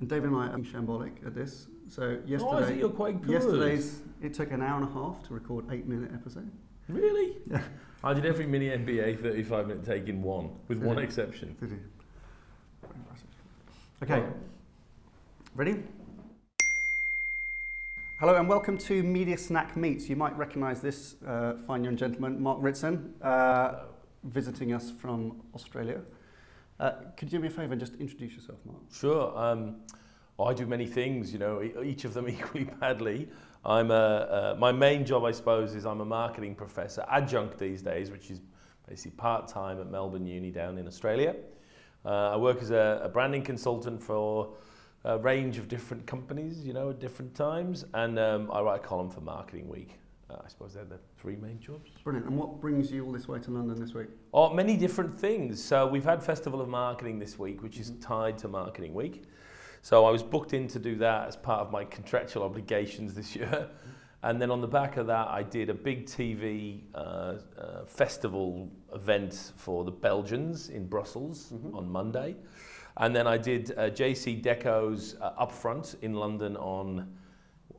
And Dave and I are shambolic at this. So yesterday, you're quite good. Yesterday's, it took an hour and a half to record 8-minute episode. Really? Yeah. I did every mini MBA 35-minute take in one, with one exception. Did you? Okay. Well, ready? Hello and welcome to Media Snack Meets. You might recognise this fine young gentleman, Mark Ritson, visiting us from Australia. Could you do me a favour and just introduce yourself, Mark? Sure. I do many things, you know, each of them equally badly. I'm my main job, I suppose, is I'm a marketing professor, adjunct these days, which is basically part-time at Melbourne Uni down in Australia. I work as a branding consultant for a range of different companies, you know, at different times, and I write a column for Marketing Week. I suppose they're the three main jobs. Brilliant. And what brings you all this way to London this week? Oh, many different things. So we've had Festival of Marketing this week, which is tied to Marketing Week. So I was booked in to do that as part of my contractual obligations this year. And then on the back of that, I did a big TV festival event for the Belgians in Brussels on Monday. And then I did JC Deco's Upfront in London on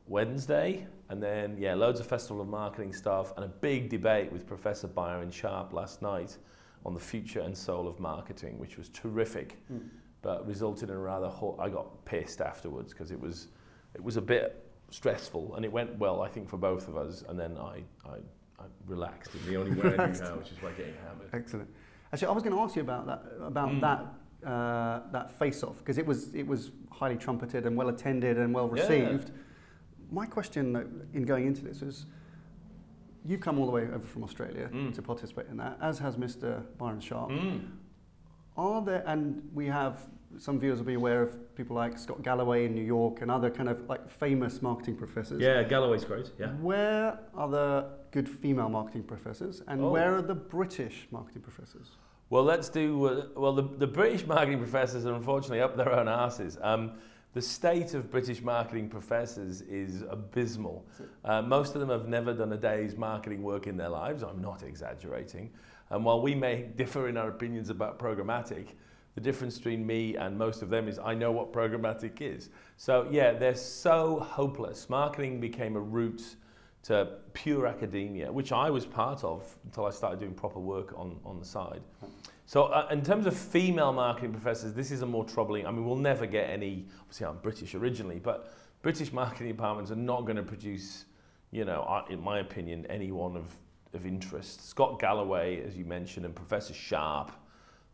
Wednesday. And then, yeah, loads of Festival of Marketing stuff and a big debate with Professor Byron Sharp last night on the future and soul of marketing, which was terrific. But resulted in a rather hot, I got pissed afterwards because it was a bit stressful and it went well, I think, for both of us. And then I relaxed in the only way I knew how, which is by getting hammered. Excellent. Actually, I was going to ask you about that, that face-off, because it was highly trumpeted and well attended and well received. Yeah. My question in going into this is, you've come all the way over from Australia to participate in that, as has Mr. Byron Sharp. Are there, and we have, some viewers will be aware of people like Scott Galloway in New York and other kind of like famous marketing professors. Yeah, Galloway's great, yeah. Where are the good female marketing professors and where are the British marketing professors? Well, let's do, well, the British marketing professors are unfortunately up their own asses. The state of British marketing professors is abysmal. Most of them have never done a day's marketing work in their lives. I'm not exaggerating. And while we may differ in our opinions about programmatic, the difference between me and most of them is I know what programmatic is. So yeah, they're so hopeless. Marketing became a route to pure academia, which I was part of until I started doing proper work on the side. So in terms of female marketing professors, this is a more troubling, I mean, we'll never get any, obviously I'm British originally, but British marketing departments are not going to produce, you know, in my opinion, anyone of interest. Scott Galloway, as you mentioned, and Professor Sharp,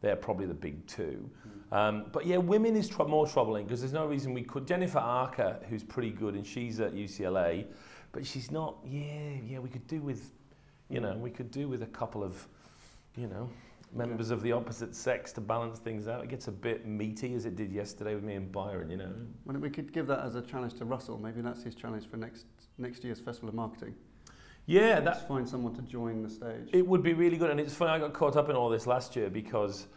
they're probably the big two. But yeah, women is more troubling because there's no reason we could. Jennifer Archer, who's pretty good, and she's at UCLA, but she's not, we could do with, you know, we could do with a couple of, you know, members of the opposite sex to balance things out. It gets a bit meaty, as it did yesterday with me and Byron, you know. Well, we could give that as a challenge to Russell. Maybe that's his challenge for next year's Festival of Marketing. Yeah, let's find someone to join the stage. It would be really good, and it's funny, I got caught up in all this last year because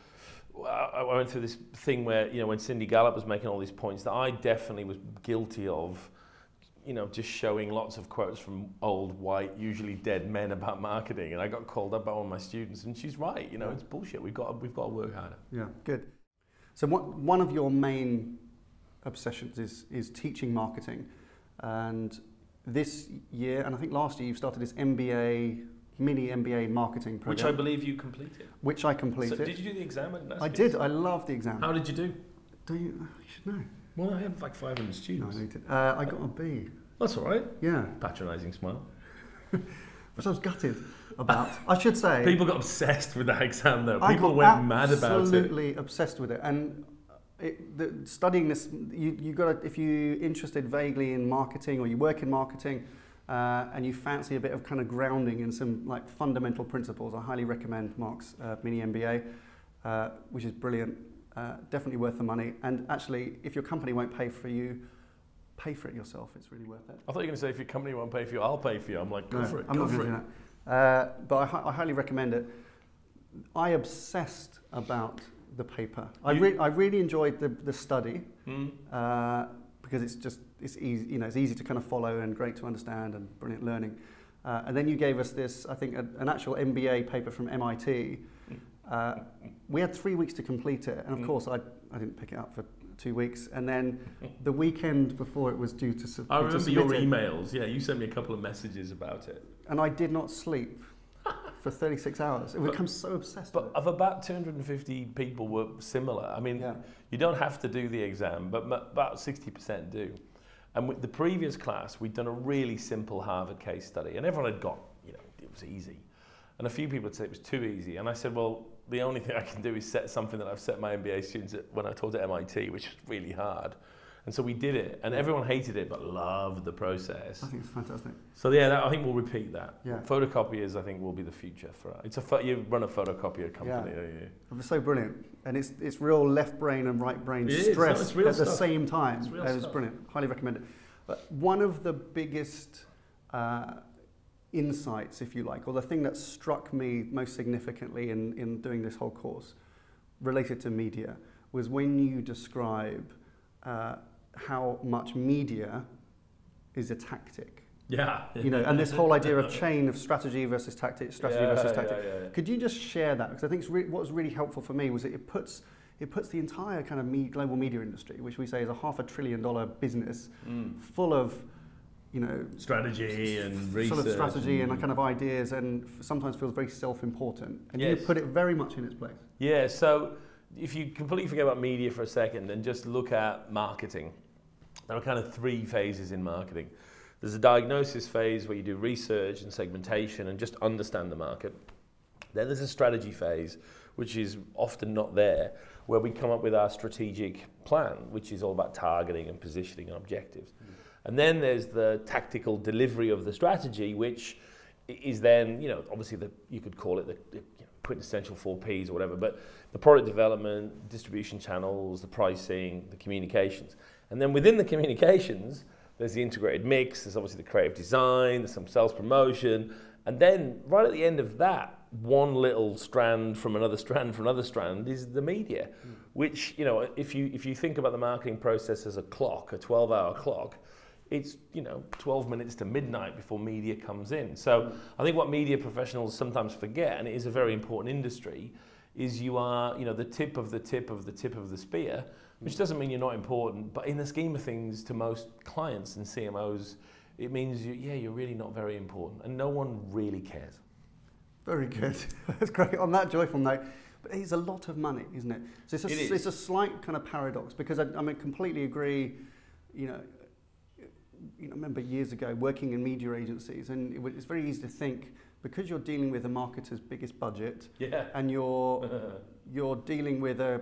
I went through this thing where, you know, when Cindy Gallop was making all these points that I definitely was guilty of, you know, just showing lots of quotes from old, white, usually dead men about marketing, and I got called up by one of my students, and she's right, you know, it's bullshit, we've got to work harder. Yeah, good. So one of your main obsessions is teaching marketing, and this year, and I think last year, you've started this MBA, mini MBA marketing program. Which I believe you completed. Which I completed. So did you do the exam? I did. I loved the exam. How did you do? You should know. Well, I had like 500 students. No, I did. I got a B. That's all right. Yeah. Patronising smile. Which I was gutted about. I should say. People got obsessed with that exam, though. People went mad about it. Absolutely obsessed with it. And studying this, you got to, if you're interested vaguely in marketing or you work in marketing and you fancy a bit of kind of grounding in some like fundamental principles, I highly recommend Mark's mini MBA, which is brilliant, definitely worth the money. And actually, if your company won't pay for you, pay for it yourself. It's really worth it. I thought you were going to say if your company won't pay for you, I'll pay for you. I'm like, go for it. I'm not doing that. But I highly recommend it. I obsessed about the paper. I really enjoyed the study because it's easy, you know, it's easy to kind of follow and great to understand and brilliant learning. And then you gave us this, I think, an actual MBA paper from MIT, We had 3 weeks to complete it, and of course I didn't pick it up for 2 weeks, and then the weekend before it was due to submit. I remember your emails, yeah, you sent me a couple of messages about it. And I did not sleep for 36 hours. It becomes so obsessed with it. But of about 250 people were similar. I mean, yeah. You don't have to do the exam, but about 60% do. And with the previous class, we'd done a really simple Harvard case study, and everyone had got, you know, it was easy. And a few people would say it was too easy, and I said, well, the only thing I can do is set something that I've set my MBA students at when I taught at MIT, which is really hard. And so we did it, and everyone hated it, but loved the process. I think it's fantastic. So yeah, I think we'll repeat that. Yeah. Photocopiers, I think, will be the future for us. You run a photocopier company, yeah. Don't you? It's so brilliant, and it's real left brain and right brain stress at the same time. It's brilliant. Highly recommend it. But one of the biggest insights, if you like, or the thing that struck me most significantly in doing this whole course related to media was when you describe how much media is a tactic. Yeah. You know, and this whole idea of chain of strategy versus tactics, Yeah. Could you just share that? Because I think what was really helpful for me was that it puts the entire kind of global media industry, which we say is a $500 billion business, full of, you know, strategy and research. Sort of strategy and kind of ideas, and sometimes feels very self-important. And you put it very much in its place. Yeah, so if you completely forget about media for a second and just look at marketing, there are kind of three phases in marketing. There's a diagnosis phase where you do research and segmentation and just understand the market. Then there's a strategy phase, which is often not there, where we come up with our strategic plan, which is all about targeting and positioning and objectives. And then there's the tactical delivery of the strategy, which is then, you know, obviously you could call it the quintessential 4 Ps or whatever, but the product development, distribution channels, the pricing, the communications. And then within the communications, there's the integrated mix, there's obviously the creative design, there's some sales promotion, and then right at the end of that, one little strand from another strand is the media, which, you know, if you think about the marketing process as a clock, a 12-hour clock, it's, you know, 12 minutes to midnight before media comes in. So I think what media professionals sometimes forget, and it is a very important industry, is you are, you know, the tip of the tip of the tip of the spear, which doesn't mean you're not important, but in the scheme of things to most clients and CMOs, it means, you're really not very important, and no one really cares. Very good. That's great. On that joyful note, but it's a lot of money, isn't it? So it's a slight kind of paradox, because I completely agree, you know, I remember years ago working in media agencies, and it's very easy to think, because you're dealing with a marketer's biggest budget, and you're dealing with a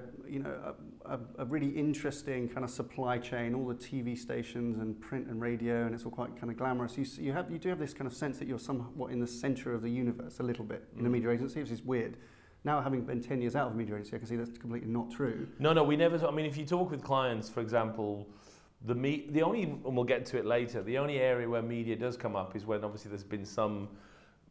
really interesting kind of supply chain, all the TV stations and print and radio, and it's all quite kind of glamorous. You do have this kind of sense that you're somewhat in the centre of the universe a little bit in a media agency, which is weird. Now, having been 10 years out of media agency, I can see that's completely not true. No, we never. I mean, if you talk with clients, for example. The only, and we'll get to it later, the only area where media does come up is when obviously there's been some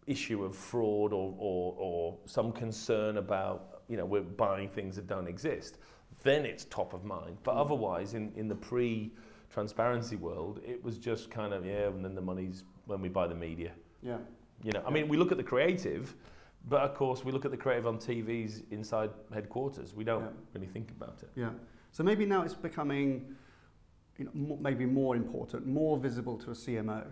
issue of fraud or some concern about, you know, we're buying things that don't exist. Then it's top of mind. But otherwise, in the pre-transparency world, it was just kind of, and then the money's when we buy the media. Yeah. You know, I mean, we look at the creative, but of course we look at the creative on TVs inside headquarters. We don't really think about it. Yeah. So maybe now it's becoming, you know, maybe more important, more visible to a CMO,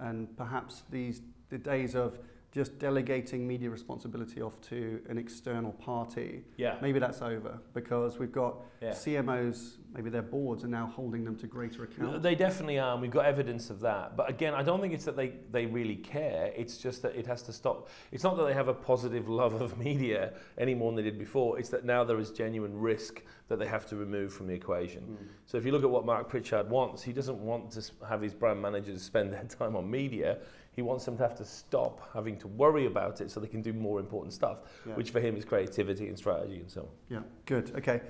and perhaps the days of just delegating media responsibility off to an external party, maybe that's over, because we've got CMOs, maybe their boards are now holding them to greater account. No, they definitely are, and we've got evidence of that. But again, I don't think it's that they really care, it's just that it has to stop. It's not that they have a positive love of media any more than they did before, it's that now there is genuine risk that they have to remove from the equation. So if you look at what Mark Pritchard wants, he doesn't want to have his brand managers spend their time on media. He wants them to have to stop having to worry about it so they can do more important stuff, which for him is creativity and strategy and so on. Yeah, good, okay.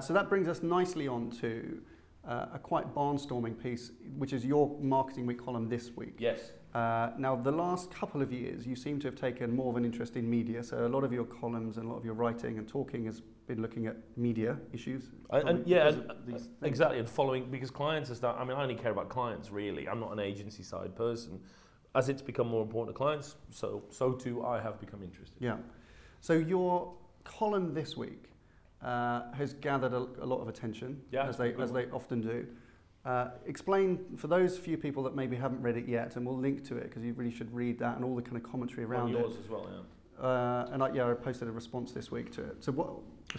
So that brings us nicely on to a quite barnstorming piece, which is your Marketing Week column this week. Yes. Now, the last couple of years, you seem to have taken more of an interest in media, so a lot of your columns and a lot of your writing and talking has been looking at media issues. Exactly, and following, because clients are starting, I mean, I only care about clients, really. I'm not an agency side person. As it's become more important to clients, so too I have become interested. Yeah. So your column this week has gathered a lot of attention, as they often do. Explain for those few people that maybe haven't read it yet, and we'll link to it because you really should read that and all the kind of commentary around it. Yours as well, yeah. I posted a response this week to it.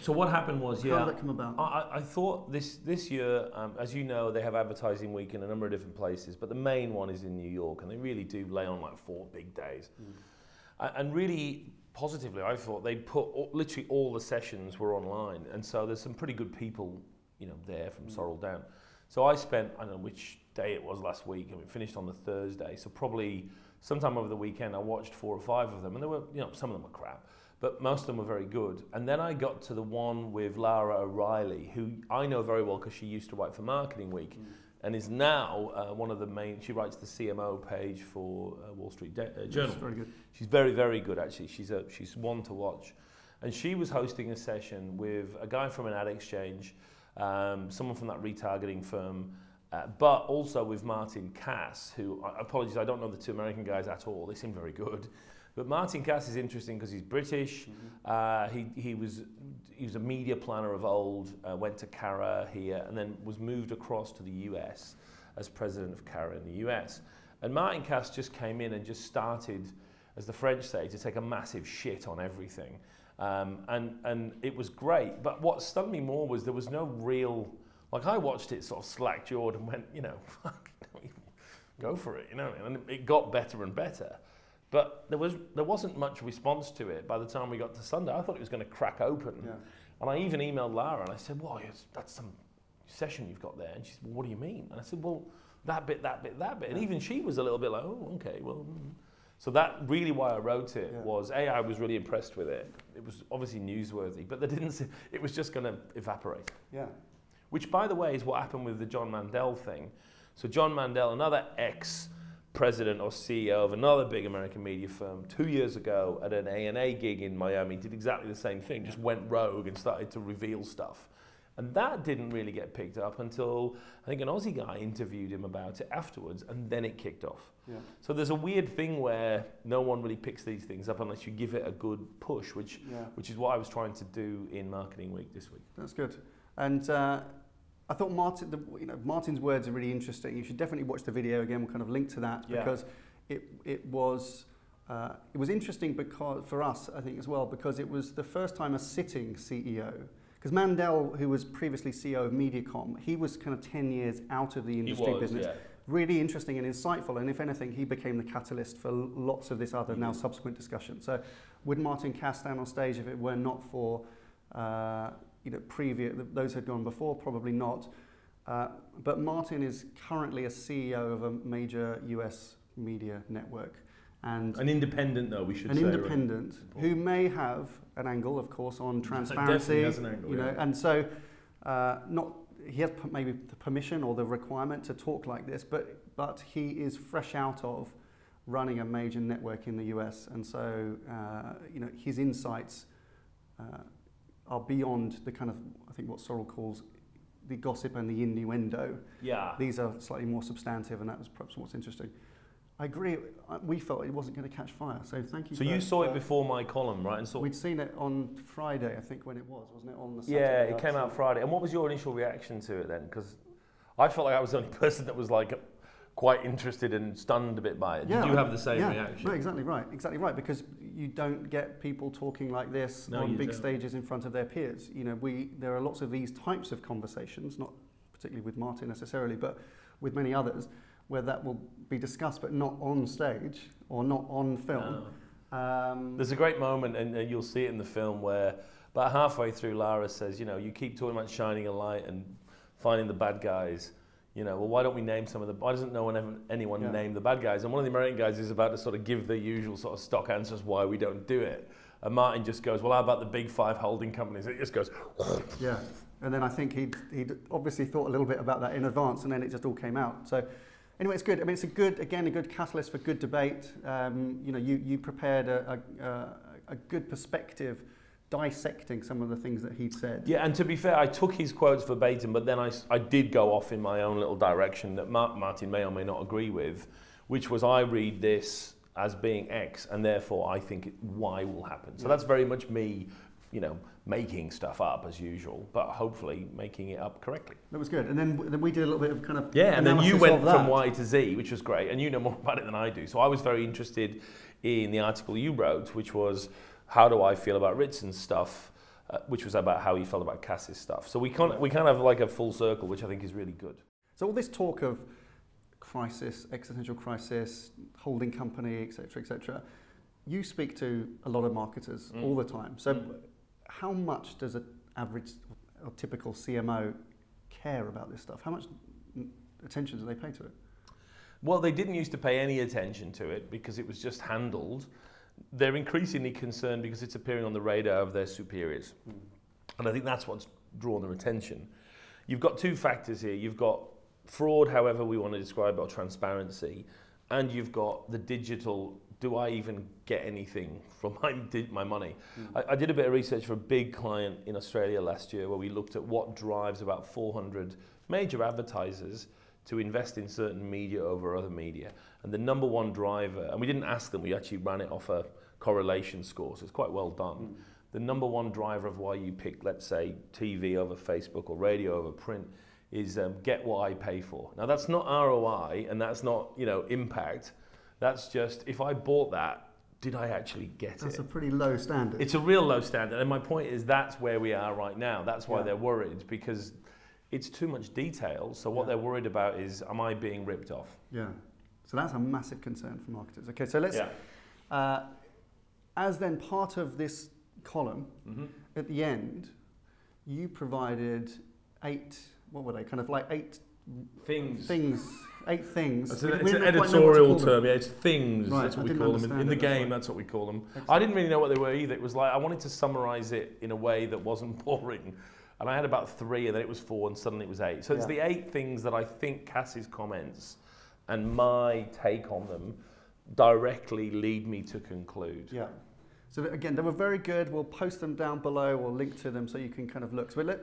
So what happened was, how did that come about? I thought this year, as you know, they have advertising week in a number of different places, but the main one is in New York, and they really do lay on like 4 big days. And really positively, I thought they put literally all the sessions were online, and so there's some pretty good people, you know, there from Sorrel down. So I spent, I don't know which day it was last week, and it finished on the Thursday. So probably sometime over the weekend, I watched 4 or 5 of them, and there were, you know, some of them were crap, but most of them were very good. And then I got to the one with Lara O'Reilly, who I know very well because she used to write for Marketing Week, and is now one of the main. She writes the CMO page for Wall Street Journal. Yes, very good. She's very, very good actually. She's one to watch, and she was hosting a session with a guy from an ad exchange. Someone from that retargeting firm, but also with Martin Cass, who, apologies, I don't know the two American guys at all, they seem very good. But Martin Cass is interesting because he's British, he was a media planner of old, went to Cara here, and then was moved across to the US as president of Cara in the US. And Martin Cass just came in and just started, as the French say, to take a massive shit on everything. And it was great, but what stunned me more was there was no real, like I watched it sort of slack-jawed and went, you know, go for it, you know, and it got better and better. But there wasn't much response to it by the time we got to Sunday. I thought it was going to crack open, and I even emailed Lara and I said, well, that's some session you've got there, and she said, well, what do you mean? And I said, well, that bit, that bit, that bit, and even she was a little bit like, oh, okay, well. So that really why I wrote it was, A, I was really impressed with it. It was obviously newsworthy, but it was just going to evaporate. Yeah. Which, by the way, is what happened with the Jon Mandel thing. So Jon Mandel, another ex-president or CEO of another big American media firm, 2 years ago at an ANA gig in Miami, did exactly the same thing, just went rogue and started to reveal stuff. And that didn't really get picked up until I think an Aussie guy interviewed him about it afterwards, and then it kicked off. Yeah. So there's a weird thing where no one really picks these things up unless you give it a good push, which is what I was trying to do in Marketing Week this week. That's good. And I thought Martin's words are really interesting. You should definitely watch the video again. We'll kind of link to that because it was interesting because for us, I think as well, because it was the first time a sitting CEO. Because Mandel, who was previously CEO of Mediacom, he was kind of 10 years out of the industry business. Yeah. Really interesting and insightful, and if anything, he became the catalyst for lots of this other now subsequent discussion. So, would Martin Cass stand on stage if it were not for previous those had gone before? Probably not. But Martin is currently a CEO of a major US media network. And an independent, though, we should say. An independent, right? Who may have an angle, of course, on transparency. Definitely has an angle, And so, he has maybe the permission or the requirement to talk like this, but he is fresh out of running a major network in the US, and so his insights are beyond the kind of, I think, what Sorrel calls the gossip and the innuendo. Yeah. These are slightly more substantive, and that was perhaps what's interesting. I agree. We felt it wasn't going to catch fire, so thank you. So you saw it before my column, right? And we'd seen it on Friday, I think, when it was, wasn't it? On the Saturday. Yeah, it came out Friday. And what was your initial reaction to it then? Because I felt like I was the only person that was like quite interested and stunned a bit by it. Did you have the same reaction? No, exactly right. Exactly right. Because you don't get people talking like this on big stages in front of their peers. You know, there are lots of these types of conversations, not particularly with Martin necessarily, but with many others, where that will be discussed, but not on stage or not on film. No. There's a great moment, and you'll see it in the film, where about halfway through, Lara says, you keep talking about shining a light and finding the bad guys. Well, why don't we name some of the? Why doesn't anyone name the bad guys? And one of the American guys is about to sort of give the usual sort of stock answers why we don't do it. And Martin just goes, well, how about the big 5 holding companies? It just goes. Yeah. And then I think he'd obviously thought a little bit about that in advance, and then it just all came out. So. Anyway, it's good. I mean, it's a good catalyst for good debate. You prepared a good perspective, dissecting some of the things that he'd said. Yeah, and to be fair, I took his quotes verbatim, but then I did go off in my own little direction that Martin may or may not agree with, which was I read this as being X, and therefore I think Y will happen. So that's very much me you know, making stuff up as usual, but hopefully making it up correctly. That was good. And then we did a little bit of kind of analysis. Yeah, and then you went from Y to Z, which was great. And you know more about it than I do. So I was very interested in the article you wrote, which was, how do I feel about Ritson's stuff? Which was about how he felt about Cass's stuff. So we kind of have like a full circle, which I think is really good. So all this talk of crisis, existential crisis, holding company, et cetera, you speak to a lot of marketers all the time. So how much does an average or typical CMO care about this stuff? How much attention do they pay to it? Well, they didn't used to pay any attention to it because it was just handled. They're increasingly concerned because it's appearing on the radar of their superiors. And I think that's what's drawn their attention. You've got two factors here. You've got fraud, however we want to describe it, or transparency, and you've got the digital, do I even get anything from my money? I did a bit of research for a big client in Australia last year where we looked at what drives about 400 major advertisers to invest in certain media over other media. And the number one driver, and we didn't ask them, we actually ran it off a correlation score, so it's quite well done. The number one driver of why you pick, let's say, TV over Facebook or radio over print is get what I pay for. Now that's not ROI and that's not, you know, impact. That's just, if I bought that, did I actually get it? That's a pretty low standard. It's a real low standard. And my point is that's where we are right now. That's why they're worried, because it's too much detail. So what they're worried about is, am I being ripped off? Yeah. So that's a massive concern for marketers. Okay, so let's, as then part of this column, at the end, you provided eight, what were they, kind of like eight things. Eight things. It's an editorial term, it's things, right, that's what we call them. In the game, that's what we call them. Excellent. I didn't really know what they were either. It was like, I wanted to summarize it in a way that wasn't boring. And I had about three, and then it was four, and suddenly it was eight. So it's the eight things that I think Cass's comments and my take on them directly lead me to conclude. Yeah. So again, they were very good. We'll post them down below or link to them so you can kind of look. So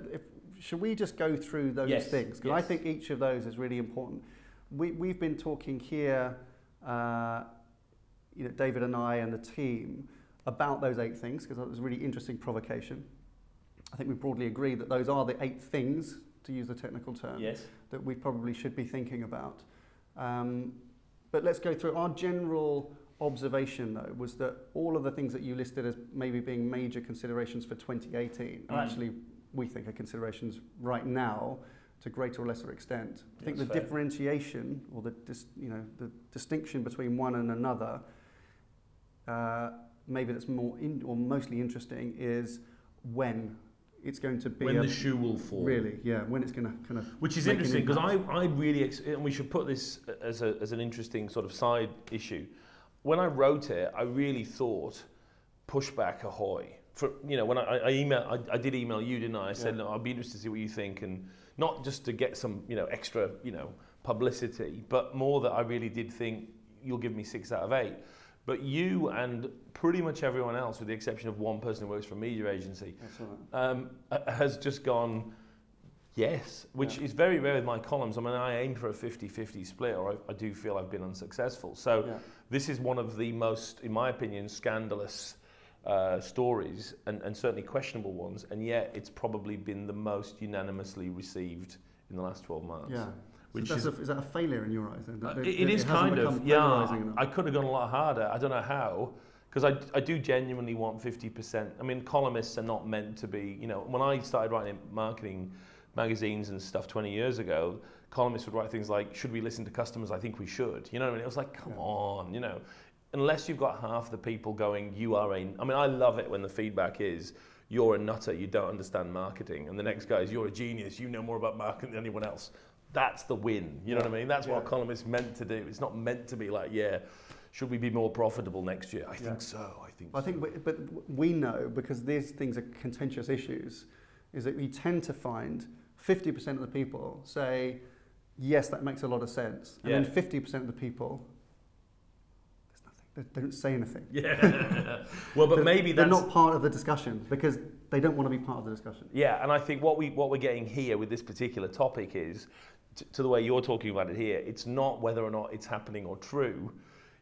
should we just go through those things? Because I think each of those is really important. We've been talking here, you know, David and I and the team, about those eight things, because that was a really interesting provocation. I think we broadly agree that those are the eight things, to use the technical term, that we probably should be thinking about. But let's go through. Our general observation, though, was that all of the things that you listed as maybe being major considerations for 2018 are actually, we think, are considerations right now to greater or lesser extent. I think the differentiation, or the distinction between one and another, maybe that's more mostly interesting, is when it's going to be, when the shoe will fall. Really, yeah, when it's going to kind of. Which is interesting, because I really, and we should put this as an interesting sort of side issue. When I wrote it, I really thought, pushback ahoy. For, you know, when I did email you, didn't I? I said, no, I'd be interested to see what you think, and not just to get some, you know, extra, you know, publicity, but more that I really did think you'll give me 6 out of 8. But you and pretty much everyone else, with the exception of one person who works for a media agency, has just gone yes, which is very rare with my columns. I mean, I aim for a 50-50 split, or I do feel I've been unsuccessful. So this is one of the most, in my opinion, scandalous stories, and certainly questionable ones, and yet it's probably been the most unanimously received in the last 12 months. Yeah. Which so is that a failure in your eyes? Then? It is kind of, I could have gone a lot harder. I don't know how, because I do genuinely want 50%. I mean, columnists are not meant to be, you know, when I started writing marketing magazines and stuff 20 years ago, columnists would write things like, should we listen to customers? I think we should. You know what I mean? It was like, come on, you know. Unless you've got half the people going, you are a, I mean, I love it when the feedback is, you're a nutter, you don't understand marketing. And the next guy is, you're a genius, you know more about marketing than anyone else. That's the win, you know what I mean? That's what a columnist is meant to do. It's not meant to be like, yeah, should we be more profitable next year? I think so, I think so. I think, but we know, because these things are contentious issues, is that we tend to find 50% of the people say, yes, that makes a lot of sense. And then 50% of the people, there's nothing. They don't say anything. Yeah, well, but maybe that's... They're not part of the discussion, because they don't want to be part of the discussion. Yeah, and I think what we're getting here with this particular topic is, to the way you're talking about it here, it's not whether or not it's happening or true,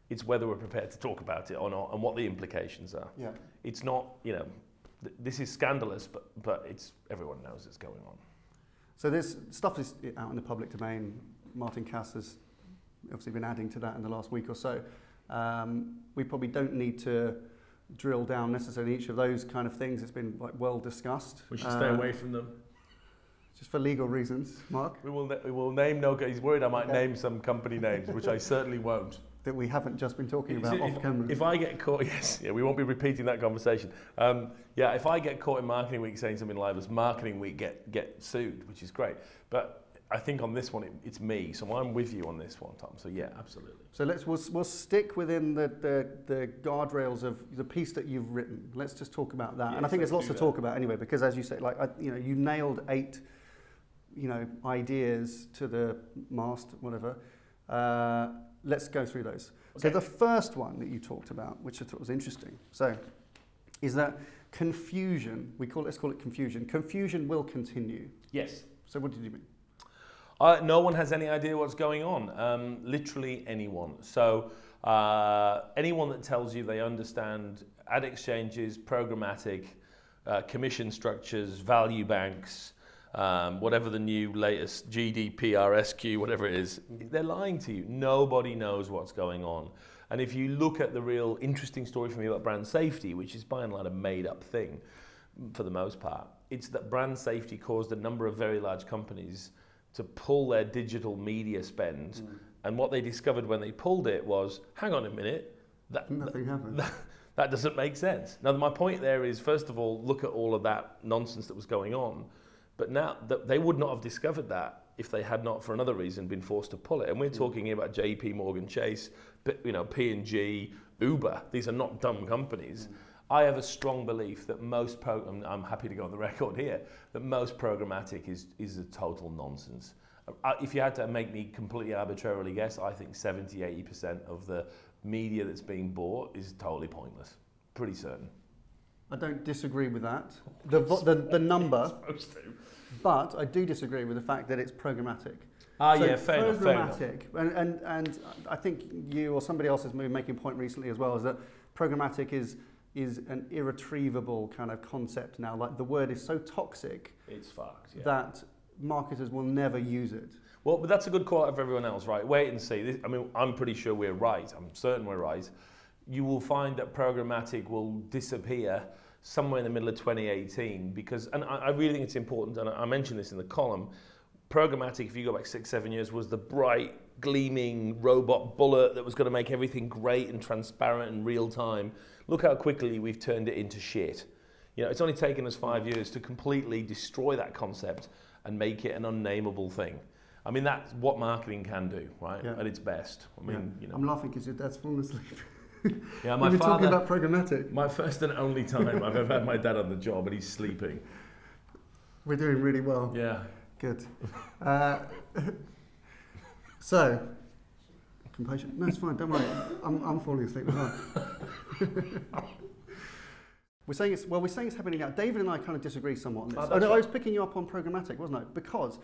it's whether we're prepared to talk about it or not, and what the implications are. Yeah. It's not, you know, this is scandalous, but it's, everyone knows it's going on. So there's stuff is out in the public domain. Martin Cass has obviously been adding to that in the last week or so. We probably don't need to drill down necessarily each of those kind of things. It's been like well discussed. We should stay away from them. Just for legal reasons, Mark. We will name no. He's worried I might name some company names, which I certainly won't. That we haven't just been talking about off camera. If I get caught, yes, yeah, we won't be repeating that conversation. Yeah, if I get caught in Marketing Week saying something libelous, Marketing Week get sued, which is great. But I think on this one, it's me, so I'm with you on this one, Tom. So yeah, absolutely. So let's we'll stick within the guardrails of the piece that you've written. Let's just talk about that, yes, and I think there's lots to talk about anyway, because as you say, like you nailed 8. Ideas to the mast, whatever. Let's go through those. Okay. So the first one that you talked about, which I thought was interesting, so is that confusion, let's call it confusion. Confusion will continue. Yes. So what did you mean? No one has any idea what's going on, literally anyone. So anyone that tells you they understand ad exchanges, programmatic, commission structures, value banks, whatever the new latest GDPR, SQ, whatever it is, they're lying to you. Nobody knows what's going on. And if you look at the real interesting story for me about brand safety, which is by and large a made-up thing for the most part, it's that brand safety caused a number of very large companies to pull their digital media spend. And what they discovered when they pulled it was, hang on a minute, that doesn't make sense. Now, my point there is, first of all, look at all of that nonsense that was going on. But now, they would not have discovered that if they had not, for another reason, been forced to pull it. And we're talking about JP Morgan Chase, P&G, Uber. These are not dumb companies. I have a strong belief that most program, I'm happy to go on the record here, that most programmatic is a total nonsense. If you had to make me completely arbitrarily guess, I think 70, 80% of the media that's being bought is totally pointless. Pretty certain. I don't disagree with that, the number, but I do disagree with the fact that it's programmatic. Ah, so yeah, fair enough. And I think you or somebody else has been making a point recently as well, is that programmatic is an irretrievable kind of concept now. Like the word is so toxic, it's fucked, yeah, that marketers will never use it. Well, but that's a good call out of everyone else, right? Wait and see. I mean, I'm pretty sure we're right. I'm certain we're right. You will find that programmatic will disappear somewhere in the middle of 2018 because, and I really think it's important, and I mentioned this in the column, programmatic, if you go back 6-7 years, was the bright, gleaming robot bullet that was going to make everything great and transparent and real time. Look how quickly we've turned it into shit. It's only taken us 5 years to completely destroy that concept and make it an unnameable thing. I mean, that's what marketing can do, right? Yeah. At its best. I mean, I'm laughing because your dad's fallen asleep. Yeah, my We've been talking about programmatic. My first and only time I've ever had my dad on the job, and he's sleeping. We're doing really well. Yeah. Good. So, compassion. No, it's fine. Don't worry. I'm falling asleep as well. We're saying it's happening now. David and I kind of disagree somewhat on this. Oh, no, I was picking you up on programmatic, wasn't I? Because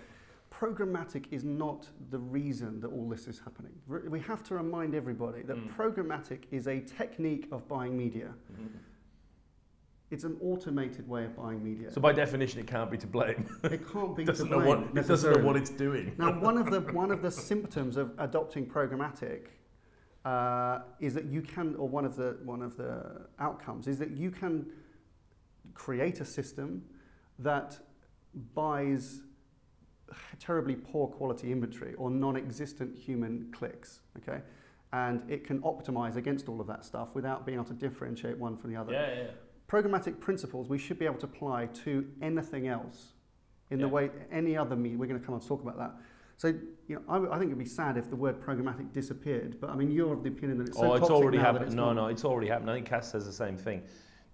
programmatic is not the reason that all this is happening. We have to remind everybody that programmatic is a technique of buying media. It's an automated way of buying media. So by definition, it can't be to blame. It can't be to blame. It doesn't know what it's doing. Now, one of the symptoms of adopting programmatic is that you can, or one of the outcomes is that you can create a system that buys terribly poor quality inventory or non-existent human clicks, okay? And it can optimize against all of that stuff without being able to differentiate one from the other. Yeah, yeah. Programmatic principles we should be able to apply to anything else in the way any other media. We're going to come on and talk about that. So, I think it'd be sad if the word programmatic disappeared, but I mean, you're of the opinion that it's so toxic already now that it's not. No, it's already happened. I think Cass says the same thing.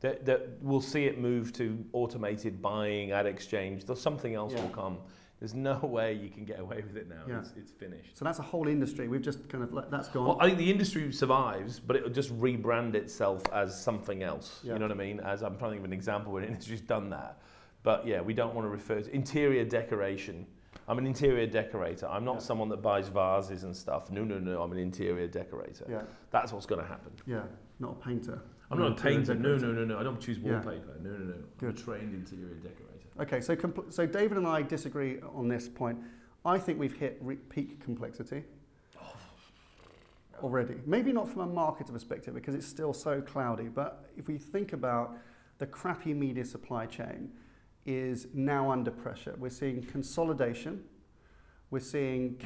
That we'll see it move to automated buying, ad exchange, there's something else will come. There's no way you can get away with it now. Yeah. It's finished. So that's a whole industry. We've just kind of, that's gone. Well, I think the industry survives, but it'll just rebrand itself as something else. Yeah. You know what I mean? As I'm trying to give an example where the industry's done that. But yeah, we don't want to refer to interior decoration. I'm an interior decorator. I'm not someone that buys vases and stuff. No, I'm an interior decorator. Yeah. That's what's going to happen. Yeah, not a painter. I'm not a painter. No. I don't choose wallpaper. Yeah. No. Good. I'm a trained interior decorator. Okay, so David and I disagree on this point. I think we've hit peak complexity already. Maybe not from a marketer perspective because it's still so cloudy, but if we think about the crappy media supply chain is now under pressure. We're seeing consolidation. We're seeing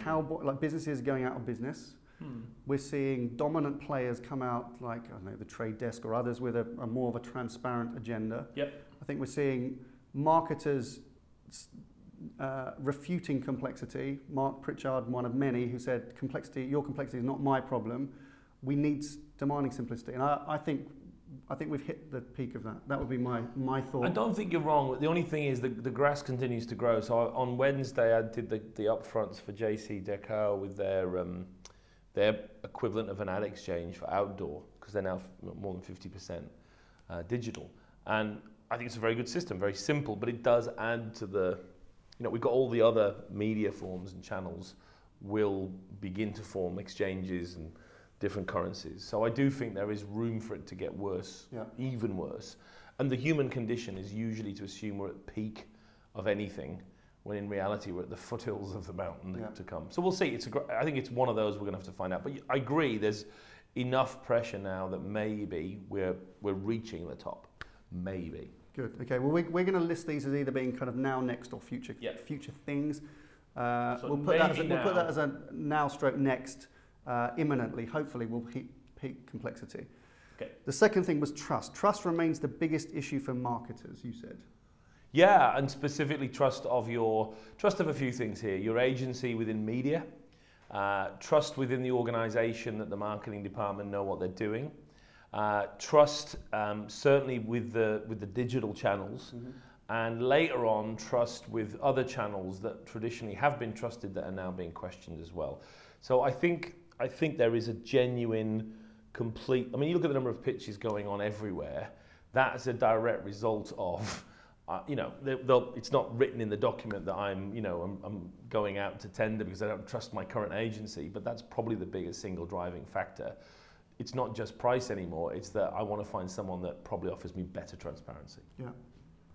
businesses going out of business. Hmm. We're seeing dominant players come out like, I don't know, the Trade Desk or others with a more of a transparent agenda. Yep. I think we're seeing marketers refuting complexity. Mark Pritchard, one of many, who said, your complexity is not my problem. We need demanding simplicity. And I think we've hit the peak of that. That would be my thought. I don't think you're wrong. The only thing is the grass continues to grow. So on Wednesday, I did the upfronts for JC Deco with their equivalent of an ad exchange for outdoor, because they're now more than 50% digital. And I think it's a very good system, very simple, but it does add to the, you know, we've got all the other media forms and channels will begin to form exchanges and different currencies. So I do think there is room for it to get worse, yeah, even worse. And the human condition is usually to assume we're at the peak of anything, when in reality we're at the foothills of the mountain, yeah, to come. So we'll see. I think it's one of those we're going to have to find out. But I agree, there's enough pressure now that maybe we're reaching the top. Maybe. Good. Okay. Well, we're going to list these as either being kind of now, next, or future, yeah, future things. So we'll put that as a now stroke next. Imminently, hopefully, will hit peak complexity. Okay. The second thing was trust. Trust remains the biggest issue for marketers, you said. Yeah, and specifically trust of a few things here. Your agency within media, trust within the organisation that the marketing department know what they're doing, trust certainly with the digital channels, mm-hmm, and later on trust with other channels that traditionally have been trusted that are now being questioned as well. So I think there is a genuine, complete, I mean, you look at the number of pitches going on everywhere, that's a direct result of, you know, it's not written in the document that I'm going out to tender because I don't trust my current agency, but that's probably the biggest single driving factor. It's not just price anymore, it's that I want to find someone that probably offers me better transparency. Yeah,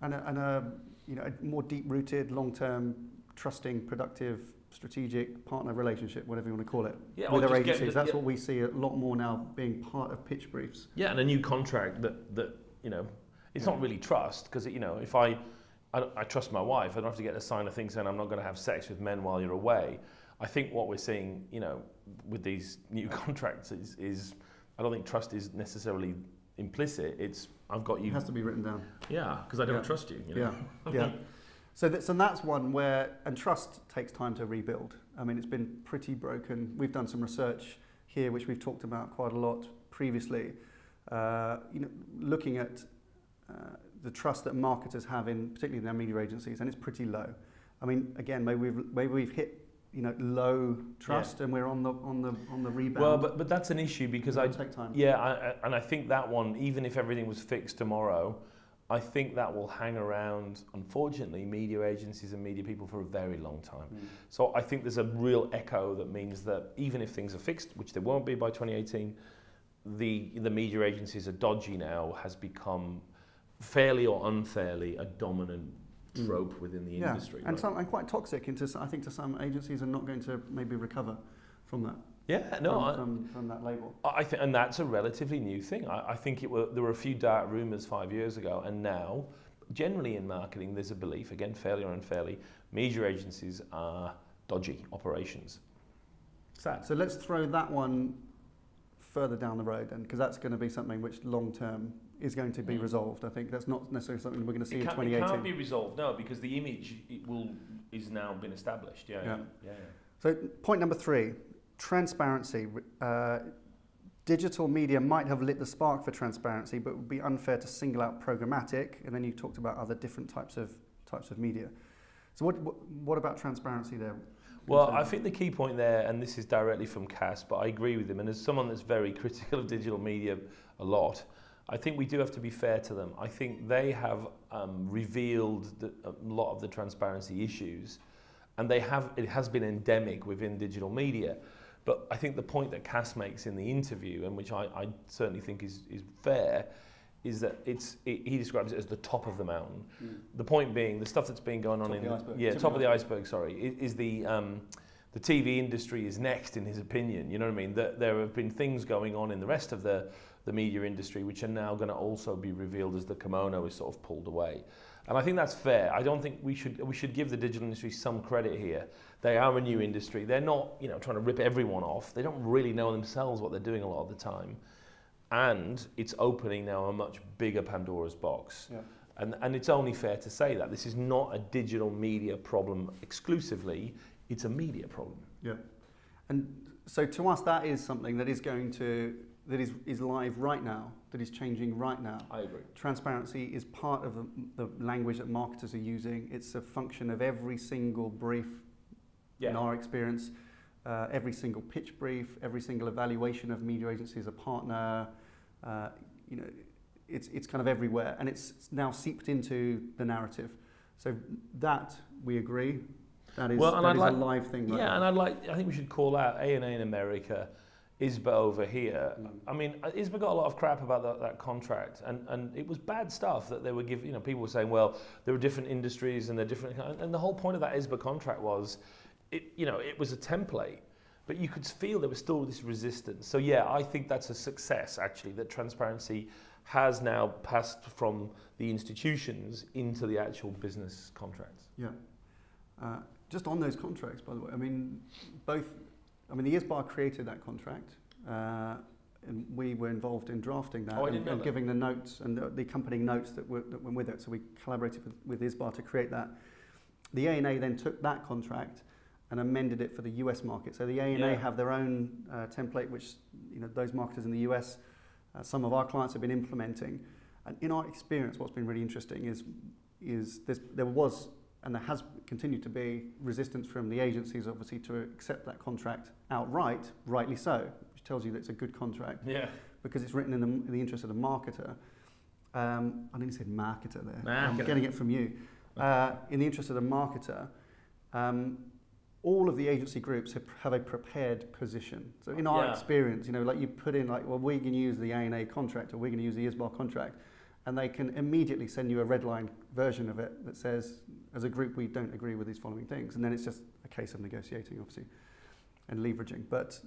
and a, you know, a more deep-rooted, long-term, trusting, productive, strategic partner relationship, whatever you want to call it, yeah, with our agencies. That's yeah, what we see a lot more now being part of pitch briefs. Yeah, and a new contract that you know, it's yeah, not really trust because, you know, if I trust my wife, I don't have to get a sign of things saying I'm not going to have sex with men while you're away. I think what we're seeing, you know, with these new contracts is I don't think trust is necessarily implicit. It's I've got you. It has to be written down. Yeah, because I don't yeah, trust you. You know? Yeah, yeah. So that's one where, and trust takes time to rebuild. I mean, it's been pretty broken. We've done some research here, which we've talked about quite a lot previously. You know, looking at the trust that marketers have in, particularly their media agencies, and it's pretty low. I mean, again, maybe we've hit, you know, low trust, yeah, and we're on the rebound. Well, but that's an issue because it'll take time. Yeah, and I think that one, even if everything was fixed tomorrow, I think that will hang around, unfortunately, media agencies and media people for a very long time. Mm. So I think there's a real echo that means that even if things are fixed, which they won't be by 2018, the media agencies are dodgy now, has become fairly or unfairly a dominant trope within the yeah, industry. And, right? And quite toxic, I think, to some agencies are not going to maybe recover from that. Yeah, no, from that label. And that's a relatively new thing. I think there were a few dark rumours 5 years ago, and now, generally in marketing, there's a belief, again, fairly or unfairly, media agencies are dodgy operations. Sad. So let's throw that one further down the road, then, because that's going to be something which long-term is going to be resolved. I think that's not necessarily something we're going to see in 2018. It can't be resolved, no, because the image is now been established. Yeah, yeah. Yeah, yeah. So point number three. Transparency. Digital media might have lit the spark for transparency, but it would be unfair to single out programmatic. And then you talked about other different types of media. So what about transparency there? Well, I think the key point there, and this is directly from Cass, but I agree with him. And as someone that's very critical of digital media a lot, I think we do have to be fair to them. I think they have revealed a lot of the transparency issues, and it has been endemic within digital media. But I think the point that Cass makes in the interview, and which I certainly think is fair, is that he describes it as the top of the mountain. Mm. The point being, the stuff that's been going on in the iceberg. Yeah, top of the iceberg. Sorry, is the TV industry is next, in his opinion. You know what I mean? That there have been things going on in the rest of the media industry which are now going to also be revealed as the kimono is sort of pulled away. And I think that's fair. I don't think we should give the digital industry some credit here. They are a new industry. They're not, you know, trying to rip everyone off. They don't really know themselves what they're doing a lot of the time. And it's opening now a much bigger Pandora's box. Yeah. And it's only fair to say that. This is not a digital media problem exclusively. It's a media problem. Yeah. And so to us, that is something that is going to, that is live right now, that is changing right now. I agree. Transparency is part of the language that marketers are using. It's a function of every single brief, in our experience, every single pitch brief, every single evaluation of media agency as a partner. You know, it's kind of everywhere, and it's now seeped into the narrative. So that, we agree, that is, well, and that is a live thing right now. Yeah, and I think we should call out ANA in America, ISBA over here. Mm. I mean, ISBA got a lot of crap about that contract, and it was bad stuff that they were giving. You know, people were saying, well, there are different industries and they're different, and the whole point of that ISBA contract was, it was a template, but you could feel there was still this resistance. So yeah, I think that's a success actually, that transparency has now passed from the institutions into the actual business contracts. Yeah, just on those contracts, by the way, I mean, the ISBA created that contract, and we were involved in drafting that and giving the notes and the accompanying notes that went with it. So we collaborated with ISBA to create that. The ANA then took that contract and amended it for the US market. So the ANA have their own template, which those marketers in the US, some of our clients have been implementing. And in our experience, what's been really interesting is there was and there has continued to be resistance from the agencies, obviously, to accept that contract outright, rightly so, which tells you that it's a good contract. Yeah. Because it's written in the interest of the marketer. I nearly said marketer there. I'm getting it from you. In the interest of the marketer, all of the agency groups have a prepared position. So in our experience, you put in well, we're going to use the ANA contract or we're going to use the ISBA contract, and they can immediately send you a redline version of it that says, as a group, we don't agree with these following things. And then it's just a case of negotiating, obviously, and leveraging. But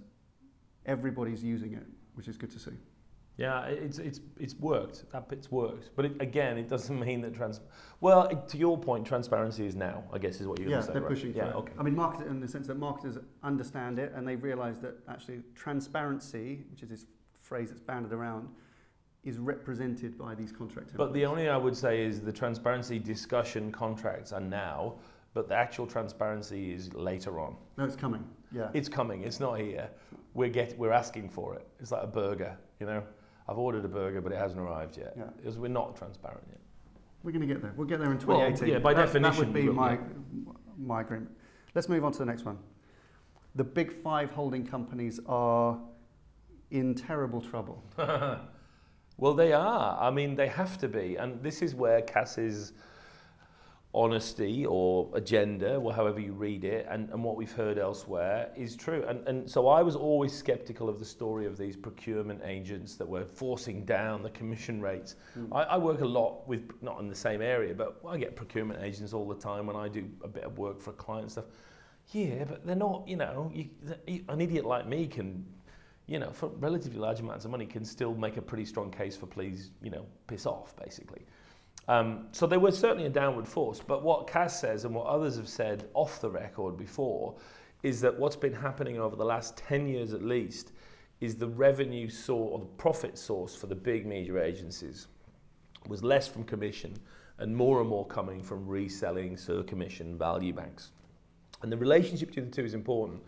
everybody's using it, which is good to see. Yeah, it's worked. That bit's worked. But again, it doesn't mean that to your point, transparency is now, I guess, is what you're going to say. They're pushing for it. Okay. I mean, marketers, in the sense that marketers understand it and they realise that actually transparency, which is this phrase that's banded around, is represented by these contracts. But the only thing I would say is the transparency discussion contracts are now, but the actual transparency is later on. No, it's coming. Yeah, it's coming. It's not here. We're asking for it. It's like a burger. I've ordered a burger, but it hasn't arrived yet. Yeah. Because we're not transparent yet. We're going to get there. We'll get there in 2018. Well, yeah, by definition. That would be my agreement. Let's move on to the next one. The big five holding companies are in terrible trouble. Well, they are. I mean, they have to be. And this is where Cass's honesty or agenda, or however you read it, and what we've heard elsewhere is true. And so I was always skeptical of the story of these procurement agents that were forcing down the commission rates. Mm. I work a lot with, not in the same area, but I get procurement agents all the time when I do a bit of work for a client and stuff. Yeah, but they're not, an idiot like me can, for relatively large amounts of money can still make a pretty strong case for please, piss off, basically. So they were certainly a downward force, but what Cass says and what others have said off the record before is that what's been happening over the last 10 years at least is the revenue source or the profit source for the big media agencies was less from commission and more coming from reselling sur-commission value banks. And the relationship between the two is important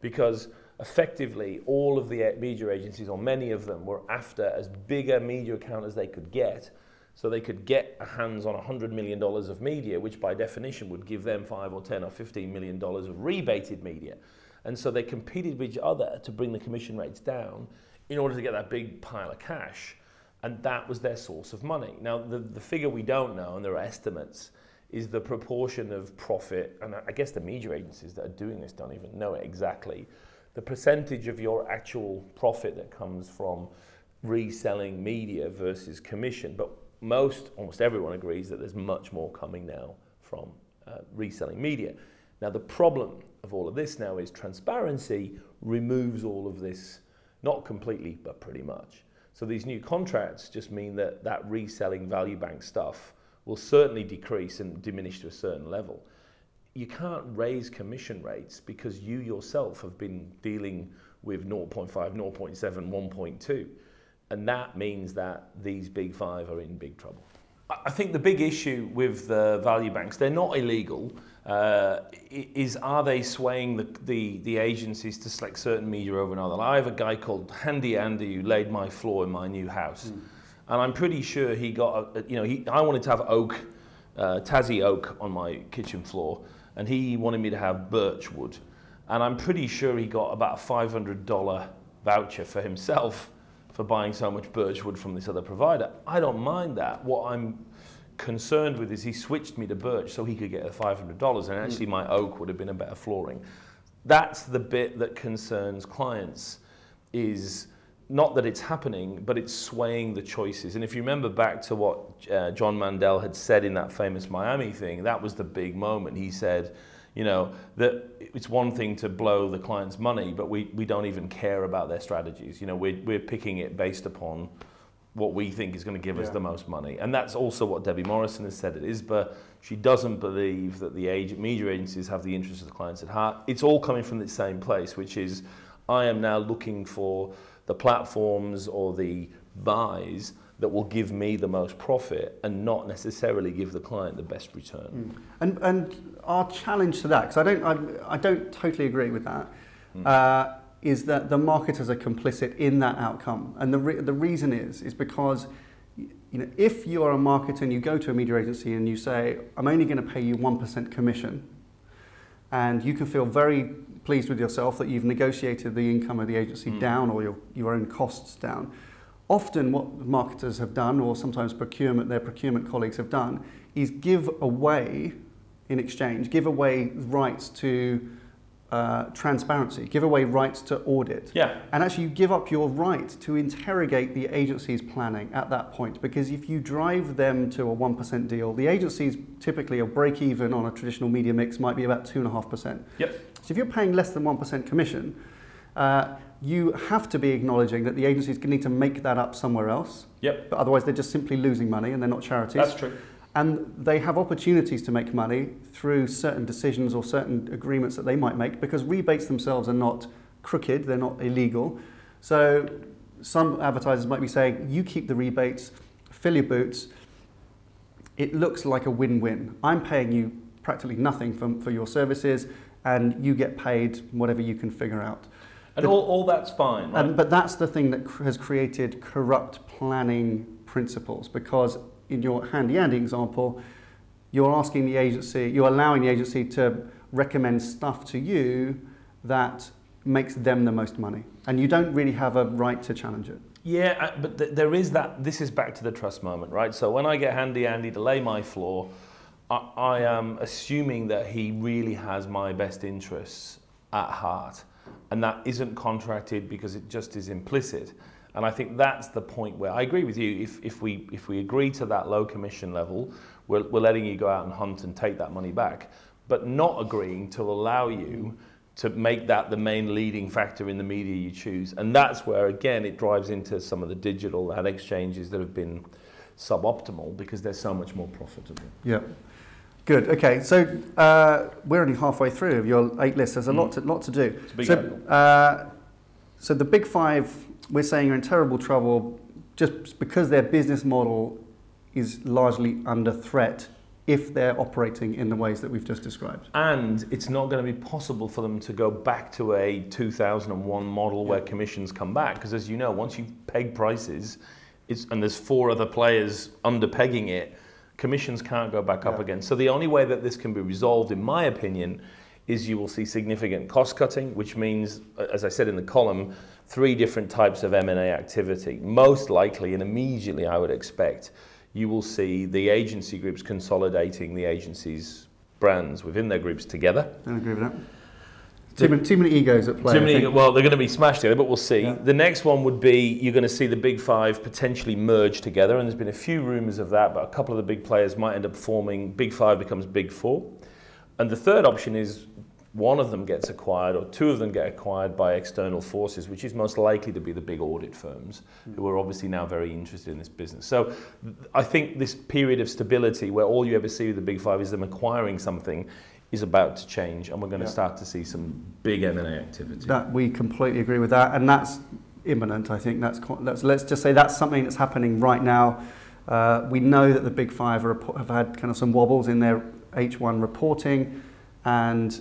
because effectively all of the media agencies, or many of them, were after as big a media account as they could get. So they could get hands on $100 million of media, which by definition would give them 5 or 10 or $15 million of rebated media. And so they competed with each other to bring the commission rates down in order to get that big pile of cash. And that was their source of money. Now, the figure we don't know, and there are estimates, is the proportion of profit, and I guess the media agencies that are doing this don't even know it exactly, the percentage of your actual profit that comes from reselling media versus commission. But most, almost everyone agrees that there's much more coming now from reselling media. Now the problem of all of this now is transparency removes all of this, not completely, but pretty much. So these new contracts just mean that that reselling value bank stuff will certainly decrease and diminish to a certain level. You can't raise commission rates because you yourself have been dealing with 0.5, 0.7, 1.2. And that means that these big five are in big trouble. I think the big issue with the value banks, they're not illegal, is are they swaying the agencies to select certain media over another? I have a guy called Handy Andy who laid my floor in my new house. Mm. And I'm pretty sure he got, I wanted to have oak, Tassie oak on my kitchen floor, and he wanted me to have birch wood. And I'm pretty sure he got about a $500 voucher for himself for buying so much birch wood from this other provider. I don't mind that. What I'm concerned with is he switched me to birch so he could get the $500, and actually my oak would have been a better flooring. That's the bit that concerns clients, is not that it's happening, but it's swaying the choices. And if you remember back to what Jon Mandel had said in that famous Miami thing, that was the big moment. He said, you know, that it's one thing to blow the client's money, but we don't even care about their strategies. You know, we're picking it based upon what we think is going to give us the most money. And that's also what Debbie Morrison has said at ISBA. She doesn't believe that the media agencies have the interests of the clients at heart. It's all coming from the same place, which is I am now looking for the platforms or the buys that will give me the most profit and not necessarily give the client the best return. Mm. And our challenge to that, because I don't totally agree with that, is that the marketers are complicit in that outcome. And the reason is because, you know, if you're a marketer and you go to a media agency and you say, I'm only going to pay you 1% commission, and you can feel very pleased with yourself that you've negotiated the income of the agency down or your own costs down. Often what marketers have done, or sometimes their procurement colleagues have done, is give away, in exchange, give away rights to transparency, give away rights to audit. Yeah. And actually you give up your right to interrogate the agency's planning at that point, because if you drive them to a 1% deal, the agency's typically a break even on a traditional media mix might be about 2.5%. Yep. So if you're paying less than 1% commission, you have to be acknowledging that the agencies need to make that up somewhere else. Yep. But otherwise they're just simply losing money and they're not charities. That's true. And they have opportunities to make money through certain decisions or certain agreements that they might make, because rebates themselves are not crooked, they're not illegal. So some advertisers might be saying, you keep the rebates, fill your boots. It looks like a win-win. I'm paying you practically nothing for your services and you get paid whatever you can figure out. And all that's fine, right? But that's the thing that has created corrupt planning principles, because in your Handy Andy example, you're asking the agency, you're allowing the agency to recommend stuff to you that makes them the most money. And you don't really have a right to challenge it. Yeah, but there is that, this is back to the trust moment, right? So when I get Handy Andy to lay my floor, I am assuming that he really has my best interests at heart. And that isn't contracted because it just is implicit. And I think that's the point where I agree with you. If we agree to that low commission level, we're letting you go out and hunt and take that money back, but not agreeing to allow you to make that the main leading factor in the media you choose. And that's where, again, it drives into some of the digital ad exchanges that have been suboptimal because they're so much more profitable. Yeah. Good. Okay, so we're only halfway through of your 8 lists. There's a lot to do. It's a big so the big five, we're saying, are in terrible trouble just because their business model is largely under threat if they're operating in the ways that we've just described. And it's not going to be possible for them to go back to a 2001 model where commissions come back, because, as you know, once you peg prices, and there's 4 other players underpegging it, commissions can't go back up again. So the only way that this can be resolved, in my opinion, is you will see significant cost cutting, which means, as I said in the column, 3 different types of M&A activity. Most likely and immediately, I would expect, you will see the agency groups consolidating the agency's brands within their groups together. I agree with that. Too many egos at play. Too many, well, they're going to be smashed together, but we'll see. Yeah. The next one would be you're going to see the big five potentially merge together, and there's been a few rumours of that, but a couple of the big players might end up forming. Big five becomes big four. And the third option is one of them gets acquired or two of them get acquired by external forces, which is most likely to be the big audit firms who are obviously now very interested in this business. So I think this period of stability where all you ever see with the big five is them acquiring something is about to change, and we're going to start to see some big M&A activity. That, we completely agree with that, and that's imminent, I think. Let's just say that's something that's happening right now. We know that the big five are, have had kind of some wobbles in their H1 reporting, and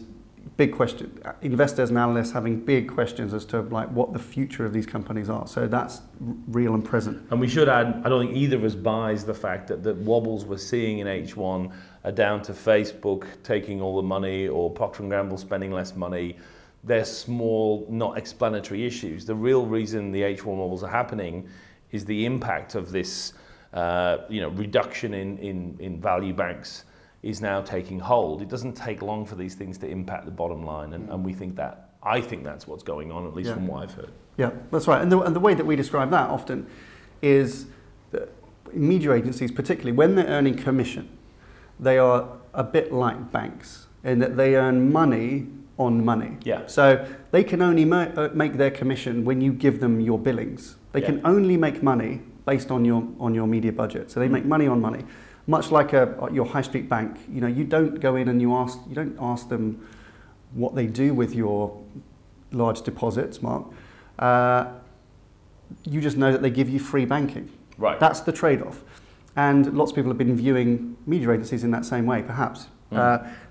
big question, investors and analysts having big questions as to like what the future of these companies are. So that's real and present. And we should add, I don't think either of us buys the fact that the wobbles we're seeing in H1 are down to Facebook taking all the money or Procter & Gamble spending less money. They're small, not explanatory issues. The real reason the H1 wobbles are happening is the impact of this reduction in value banks is now taking hold. It doesn't take long for these things to impact the bottom line, and we think that, I think that's what's going on, at least from what I've heard. Yeah, that's right. And the way that we describe that often is that media agencies, particularly when they're earning commission, they are a bit like banks in that they earn money on money. Yeah. So they can only make their commission when you give them your billings. They can only make money based on your media budget. So they make money on money. Much like your high street bank, you don't go in and you don't ask them what they do with your large deposits, Mark. You just know that they give you free banking. Right. That's the trade-off, and lots of people have been viewing media agencies in that same way. Perhaps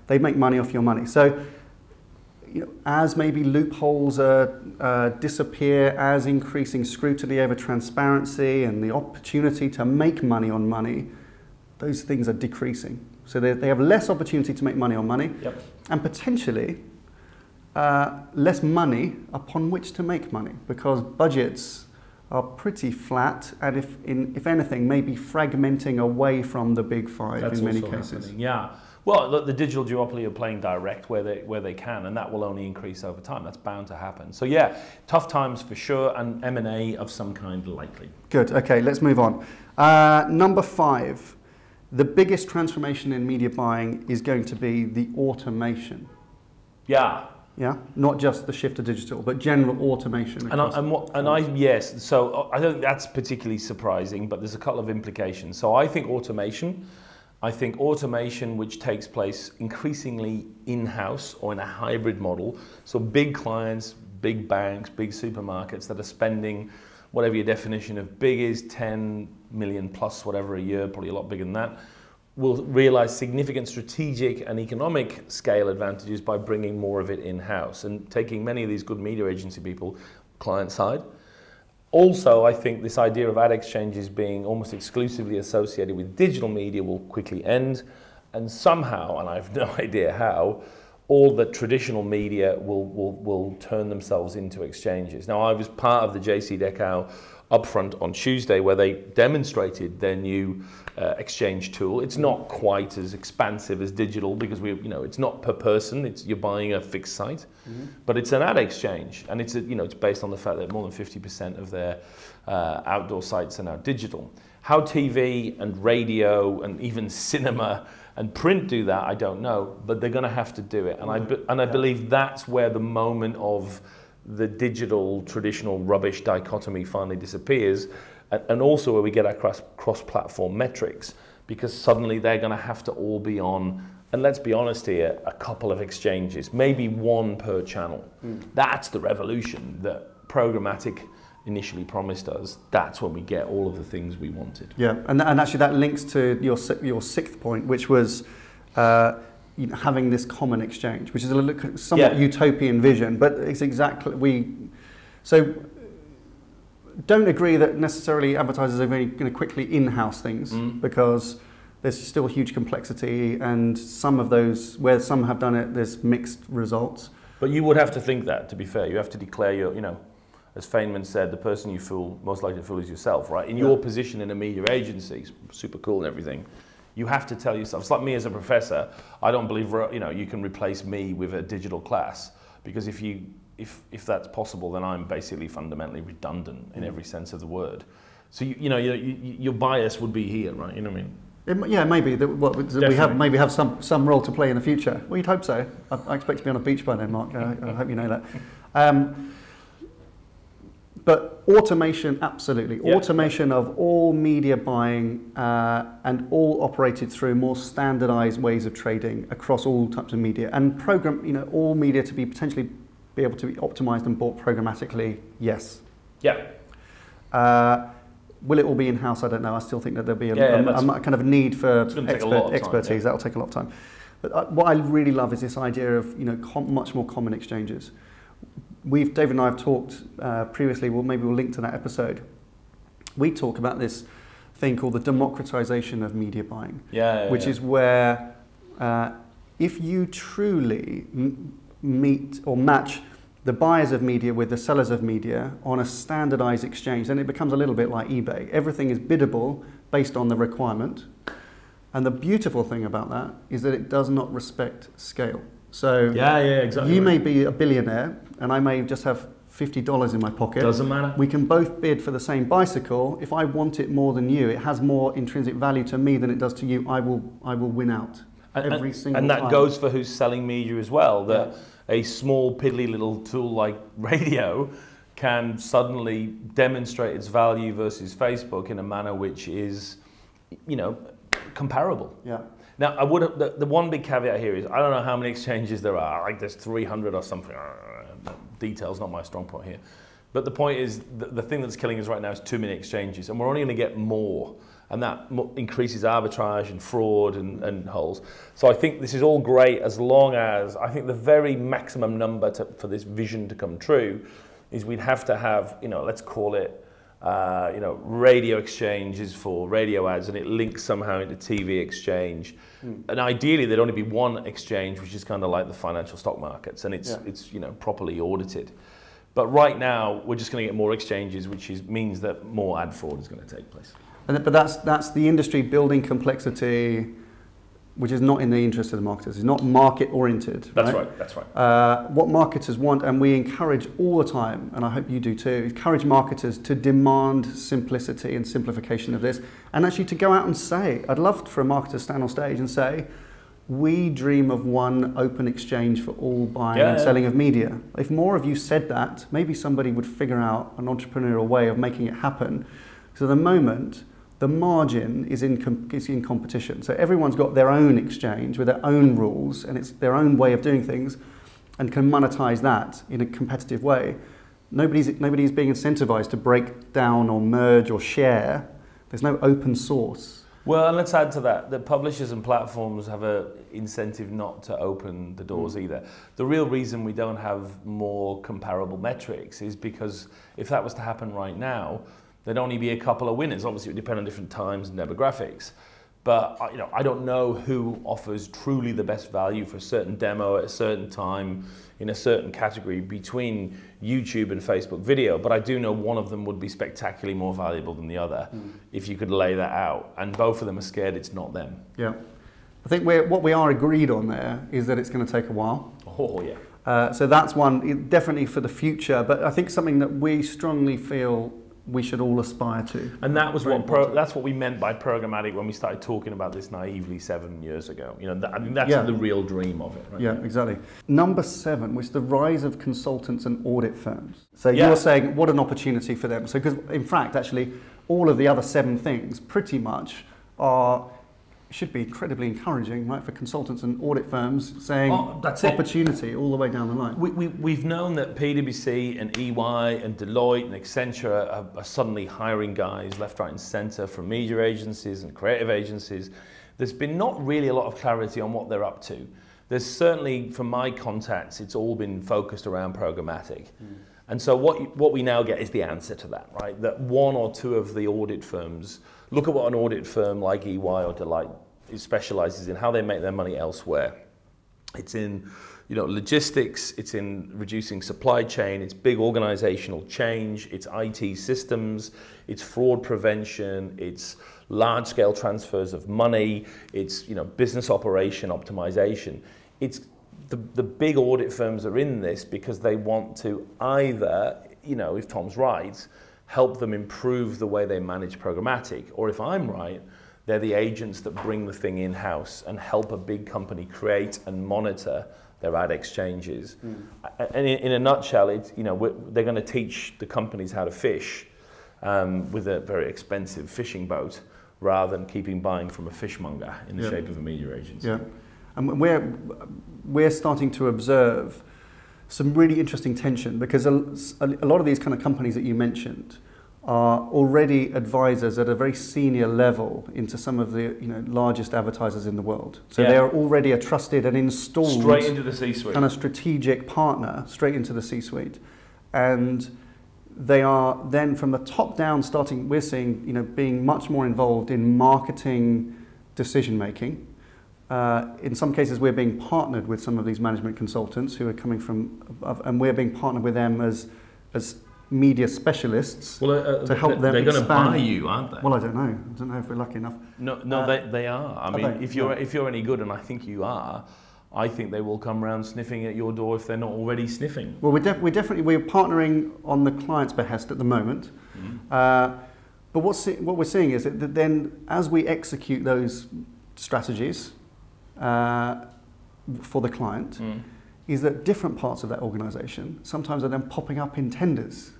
they make money off your money. So, as maybe loopholes disappear, as increasing scrutiny over transparency and the opportunity to make money on money. Those things are decreasing. So they have less opportunity to make money on money, and potentially less money upon which to make money, because budgets are pretty flat, and if anything, maybe fragmenting away from the big five. That's in many cases. Happening. Yeah. Well, look, the digital duopoly are playing direct where they can, and that will only increase over time. That's bound to happen. So yeah, tough times for sure, and M&A of some kind likely. Good, okay, let's move on. Number five. The biggest transformation in media buying is going to be the automation. Yeah. Yeah, not just the shift to digital, but general automation. So I don't think that's particularly surprising, but there's a couple of implications. So I think automation which takes place increasingly in-house or in a hybrid model. So big clients, big banks, big supermarkets that are spending whatever your definition of big is, 10 million plus whatever a year, probably a lot bigger than that, will realize significant strategic and economic scale advantages by bringing more of it in-house and taking many of these good media agency people client side. Also, I think this idea of ad exchanges being almost exclusively associated with digital media will quickly end, and somehow, and I have no idea how, all the traditional media will turn themselves into exchanges. Now, I was part of the JC Deco upfront on Tuesday where they demonstrated their new exchange tool. It's not quite as expansive as digital because it's not per person. You're buying a fixed site, but it's an ad exchange, and it's based on the fact that more than 50% of their outdoor sites are now digital. How TV and radio and even cinema and print do that, I don't know, but they're going to have to do it. And I believe that's where the moment of the digital, traditional rubbish dichotomy finally disappears, and also where we get our cross-platform metrics, because suddenly they're going to have to all be on, and let's be honest here, a couple of exchanges, maybe one per channel. That's the revolution that programmatic initially promised us. That's when we get all of the things we wanted. Yeah, and actually that links to your sixth point, which was having this common exchange, which is a somewhat utopian vision, but it's exactly so don't agree that necessarily advertisers are very going to quickly in-house things, because there's still huge complexity, and some of those where some have done it, there's mixed results. But you would have to think that, to be fair, you have to declare your as Feynman said, the person you fool, most likely to fool is yourself, right? In your position in a media agency, super cool and everything, you have to tell yourself. It's like me as a professor. I don't believe you can replace me with a digital class, Because if that's possible, then I'm basically fundamentally redundant in every sense of the word. So your bias would be here, right? You know what I mean? Yeah, maybe that we maybe have some role to play in the future. Well, you'd hope so. I expect to be on a beach by then, Mark. I hope you know that. But automation, absolutely. Yeah. Automation of all media buying and all operated through more standardized ways of trading across all types of media, and program, all media to be potentially be able to be optimized and bought programmatically. Yes. Yeah. Will it all be in-house? I don't know. I still think that there'll be a kind of need for expertise. That'll take a lot of time. But what I really love is this idea of much more common exchanges. David and I have talked previously. Well, maybe we'll link to that episode. We talk about this thing called the democratization of media buying, which is where if you truly meet or match the buyers of media with the sellers of media on a standardized exchange, then it becomes a little bit like eBay. Everything is biddable based on the requirement. And the beautiful thing about that is that it does not respect scale. So exactly. You may be a billionaire and I may just have $50 in my pocket. Doesn't matter. We can both bid for the same bicycle. If I want it more than you, it has more intrinsic value to me than it does to you, I will win out. Every single time. Goes for who's selling media as well. That a small piddly little tool like radio can suddenly demonstrate its value versus Facebook in a manner which is, comparable. Yeah. Now, the one big caveat here is I don't know how many exchanges there are. Like there's 300 or something. Detail's not my strong point here. But the point is the thing that's killing us right now is too many exchanges, and we're only going to get more. And that increases arbitrage and fraud and holes. So I think this is all great as long as, I think the very maximum number for this vision to come true is we'd have to have, let's call it, radio exchanges for radio ads, and it links somehow into TV exchange. And ideally there'd only be one exchange, which is kind of like the financial stock markets, and it's properly audited. But right now we're just going to get more exchanges, which means that more ad fraud is going to take place. But that's the industry building complexity, which is not in the interest of the marketers. It's not market oriented. Right? That's right. That's right. What marketers want, and we encourage all the time, and I hope you do too, encourage marketers to demand simplicity and simplification of this, and actually to go out and say, I'd love for a marketer to stand on stage and say, we dream of one open exchange for all buying and selling of media. If more of you said that, maybe somebody would figure out an entrepreneurial way of making it happen. So at the moment, the margin is in competition. So everyone's got their own exchange with their own rules, and it's their own way of doing things, and can monetize that in a competitive way. Nobody's being incentivized to break down or merge or share. There's no open source. Well, and let's add to that, that publishers and platforms have an incentive not to open the doors either. The real reason we don't have more comparable metrics is because if that was to happen right now, there'd only be a couple of winners. Obviously, it would depend on different times and demographics. But I don't know who offers truly the best value for a certain demo at a certain time in a certain category between YouTube and Facebook video. But I do know one of them would be spectacularly more valuable than the other if you could lay that out. And both of them are scared it's not them. Yeah. I think what we are agreed on there is that it's going to take a while. Oh, yeah. So that's one, definitely for the future. But I think something that we strongly feel we should all aspire to. And that was that's what we meant by programmatic when we started talking about this naively 7 years ago. That's the real dream of it. Right? Yeah, exactly. Number 7 was the rise of consultants and audit firms. So you're saying what an opportunity for them. So because in fact, actually, all of the other 7 things pretty much should be incredibly encouraging, right, for consultants and audit firms saying that's opportunity all the way down the line. We've known that PwC and EY and Deloitte and Accenture are suddenly hiring guys left, right and centre from media agencies and creative agencies. There's been not really a lot of clarity on what they're up to. There's certainly, from my contacts, it's all been focused around programmatic. And so what we now get is the answer to that, right? That one or two of the audit firms, look at what an audit firm like EY or Deloitte specializes in, how they make their money elsewhere. It's in logistics, it's in reducing supply chain, it's big organizational change, it's IT systems, it's fraud prevention, it's large-scale transfers of money, it's business operation optimization. It's the big audit firms are in this because they want to either, you know, if Tom's right, help them improve the way they manage programmatic, or if I'm right, they're the agents that bring the thing in-house and help a big company create and monitor their ad exchanges. Mm. And in a nutshell, it's, you know, they're going to teach the companies how to fish with a very expensive fishing boat, rather than keeping buying from a fishmonger in the shape of a media agency. Yeah. And we're starting to observe some really interesting tension, because a lot of these kind of companies that you mentioned are already advisors at a very senior level into some of the, you know, largest advertisers in the world. So they are already a trusted and installed straight into the C-suite kind of strategic partner, straight into the C-suite, and they are then from the top down starting. We're seeing, you know, being much more involved in marketing decision making. In some cases, we're being partnered with some of these management consultants who are coming from above, and we're being partnered with them as media specialists to help them. They're going to buy you, aren't they? Well, I don't know. I don't know if we're lucky enough. No, they are. I mean, if you're any good, and I think you are, I think they will come round sniffing at your door if they're not already sniffing. Well, we're partnering on the client's behest at the moment. Mm-hmm. But what we're seeing is that then as we execute those strategies for the client, mm. is that different parts of that organisation sometimes are then popping up in tenders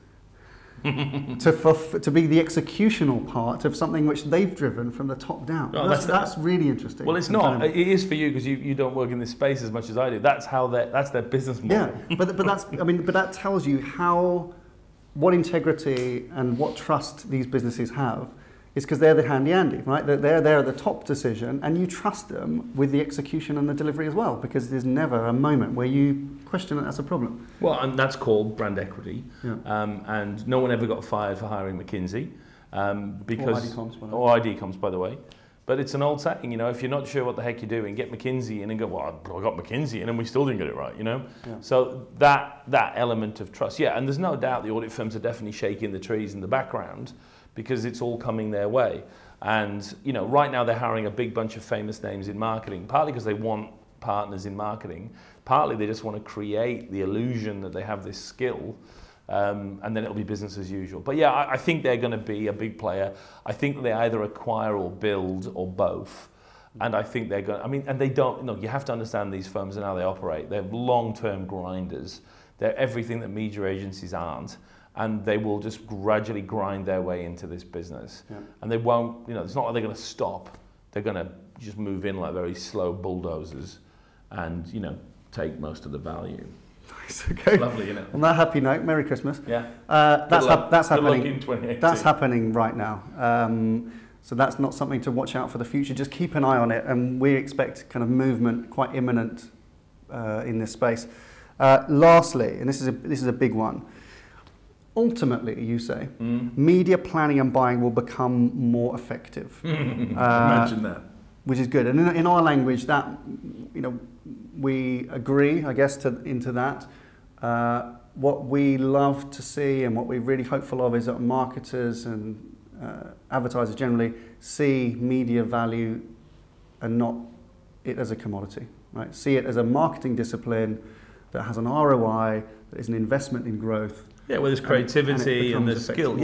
to be the executional part of something which they've driven from the top down. Oh, that's really interesting. Well, it's not. It is for you because you don't work in this space as much as I do. That's how that's their business model. Yeah, but that tells you what integrity and what trust these businesses have. It's because they're the handy Andy, right? They're there at the top decision, and you trust them with the execution and the delivery as well, because there's never a moment where you question that that's a problem. Well, and that's called brand equity, and no one ever got fired for hiring McKinsey. Because, or IDComms, by the way. But it's an old saying, you know, if you're not sure what the heck you're doing, get McKinsey in and go, well, I got McKinsey in and we still didn't get it right, you know? Yeah. So that element of trust, and there's no doubt the audit firms are definitely shaking the trees in the background, because it's all coming their way. And you know, right now they're hiring a big bunch of famous names in marketing, partly because they want partners in marketing, partly they just want to create the illusion that they have this skill, and then it'll be business as usual. But yeah, I think they're going to be a big player. I think they either acquire or build or both. And I think they're going to, I mean, and they don't, no, you have to understand these firms and how they operate. They're long-term grinders. They're everything that media agencies aren't. And they will just gradually grind their way into this business. Yeah. And they won't, you know, it's not like they're going to stop. They're going to just move in like very slow bulldozers and, you know, take most of the value. Nice, okay. It's lovely, isn't it? On that happy note, Merry Christmas. Yeah. That's happening. Good luck in 2018. That's happening right now. So that's not something to watch out for the future. Just keep an eye on it. And we expect kind of movement quite imminent in this space. Lastly, and this is a big one. Ultimately, you say, media planning and buying will become more effective. Imagine that. Which is good. And in our language, that, you know, we agree, I guess, into that. What we love to see and what we're really hopeful of is that marketers and advertisers generally see media value and not it as a commodity, right? See it as a marketing discipline that has an ROI, that is an investment in growth. Yeah, well, there's creativity and there's skill,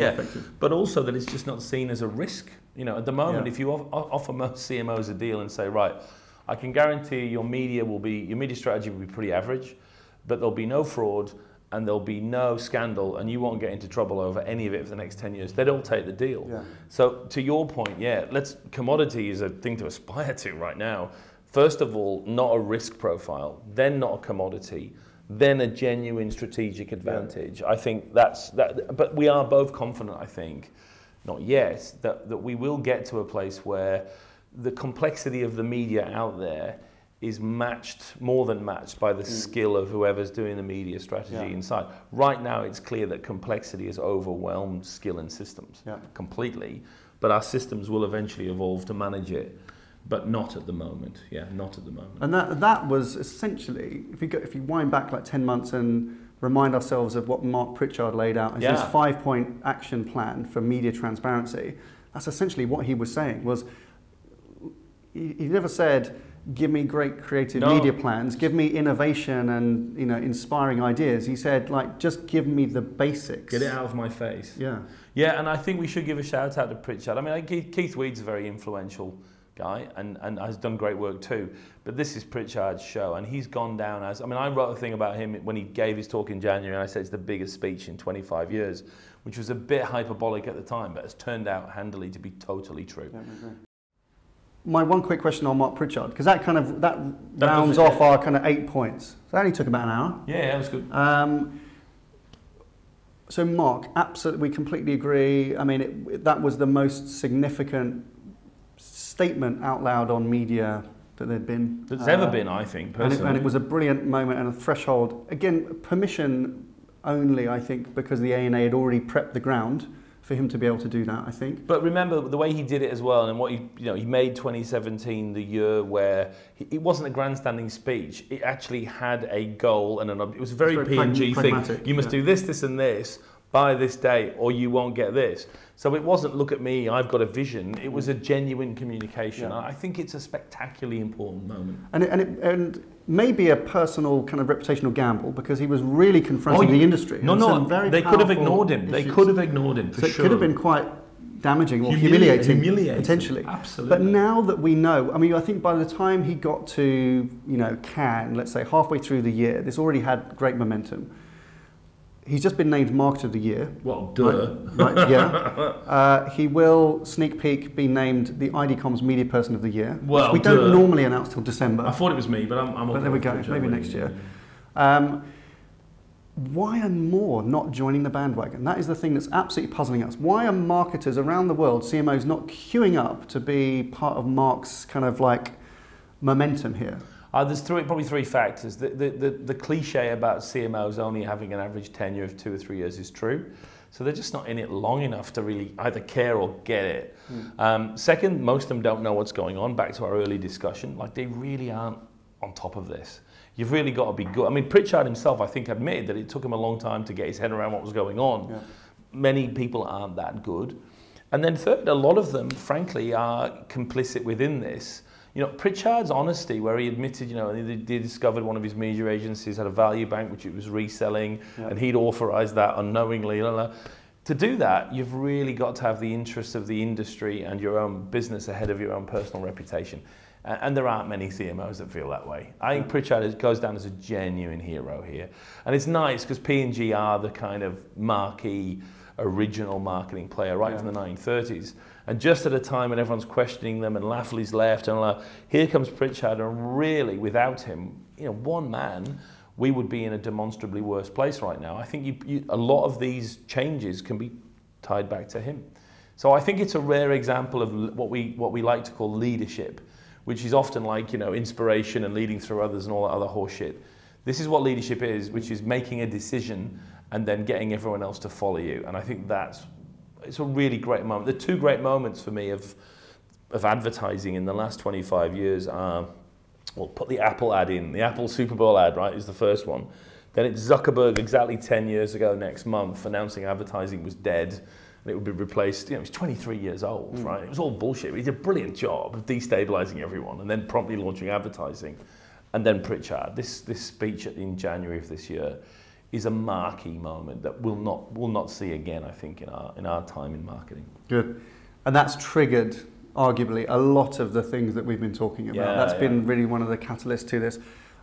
but also that it's just not seen as a risk. You know, at the moment, if you offer most CMOs a deal and say, right, I can guarantee your media strategy will be pretty average, but there'll be no fraud and there'll be no scandal and you won't get into trouble over any of it for the next 10 years, they don't take the deal. Yeah. So to your point, commodity is a thing to aspire to right now. First of all, not a risk profile, then not a commodity, then a genuine strategic advantage. I think that's that, but we are both confident, I think, not yet, that we will get to a place where the complexity of the media out there is more than matched by the skill of whoever's doing the media strategy inside. Right now it's clear that complexity has overwhelmed skill in systems completely, but our systems will eventually evolve to manage it. But not at the moment, not at the moment. And that was essentially, if you wind back like 10 months and remind ourselves of what Mark Pritchard laid out as his 5-point action plan for media transparency, that's essentially what he was saying. He never said, give me great creative media plans, give me innovation and inspiring ideas. He said, like, just give me the basics. Get it out of my face. Yeah. Yeah, and I think we should give a shout out to Pritchard. I mean, Keith Weed's a very influential guy and has done great work too. But this is Pritchard's show and he's gone down as, I mean, I wrote a thing about him when he gave his talk in January and I said it's the biggest speech in 25 years, which was a bit hyperbolic at the time, but has turned out handily to be totally true. Yeah, okay. My one quick question on Mark Pritchard, because that kind of that rounds off our kind of 8 points. So that only took about an hour. Yeah, that was good. So Mark, absolutely, we completely agree. I mean, that was the most significant statement out loud on media that there'd been. That's ever been, I think, personally. And it was a brilliant moment and a threshold. Again, permission only, I think, because the ANA had already prepped the ground for him to be able to do that, I think. But remember the way he did it as well, and what he made 2017 the year where it wasn't a grandstanding speech. It actually had a goal and it was a very P&G thing. You must do this, this, and this by this date, or you won't get this. So it wasn't look at me, I've got a vision. It was a genuine communication. Yeah. I think it's a spectacularly important moment. And maybe a personal kind of reputational gamble, because he was really confronting the industry. They could have ignored him. They could have ignored him, for sure. It could have been quite damaging or humiliating, potentially. Absolutely. But now that we know, I mean, I think by the time he got to, Cannes, let's say halfway through the year, this already had great momentum. He's just been named Marketer of the Year. Well, duh. Right, yeah. He will, sneak peek, be named the IDCom's Media Person of the Year. Well, we don't normally announce till December. I thought it was me, but I'm okay. But there we go. Maybe next year. Why are more not joining the bandwagon? That is the thing that's absolutely puzzling us. Why are marketers around the world, CMOs, not queuing up to be part of Mark's kind of like momentum here? There's probably three factors. The cliche about CMOs only having an average tenure of 2 or 3 years is true. So they're just not in it long enough to really either care or get it. Mm. Second, most of them don't know what's going on. Back to our early discussion, like they really aren't on top of this. You've really got to be good. I mean, Pritchard himself, I think, admitted that it took him a long time to get his head around what was going on. Yeah. Many people aren't that good. And then third, a lot of them, frankly, are complicit within this. Pritchard's honesty, where he admitted, he discovered one of his media agencies had a value bank which it was reselling, yep, and he'd authorized that unknowingly. To do that, you've really got to have the interests of the industry and your own business ahead of your own personal reputation. And there aren't many CMOs that feel that way. I think Pritchard goes down as a genuine hero here. And it's nice because P&G are the kind of marquee, original marketing player right from the 1930s. And just at a time when everyone's questioning them and Lafley's left, and here comes Pritchard, and really without him, one man, we would be in a demonstrably worse place right now. I think a lot of these changes can be tied back to him. So I think it's a rare example of what we like to call leadership, which is often like inspiration and leading through others and all that other horseshit. This is what leadership is, which is making a decision and then getting everyone else to follow you. And I think it's a really great moment. The two great moments for me of advertising in the last 25 years are, well, put the Apple ad in. The Apple Super Bowl ad, right, is the first one. Then it's Zuckerberg exactly 10 years ago next month announcing advertising was dead and it would be replaced. He was 23 years old, right? It was all bullshit. He did a brilliant job of destabilizing everyone and then promptly launching advertising. And then Pritchard, this speech in January of this year, is a marquee moment that we'll not see again, I think, in our time in marketing. Good. And that's triggered, arguably, a lot of the things that we've been talking about. Yeah, that's been really one of the catalysts to this.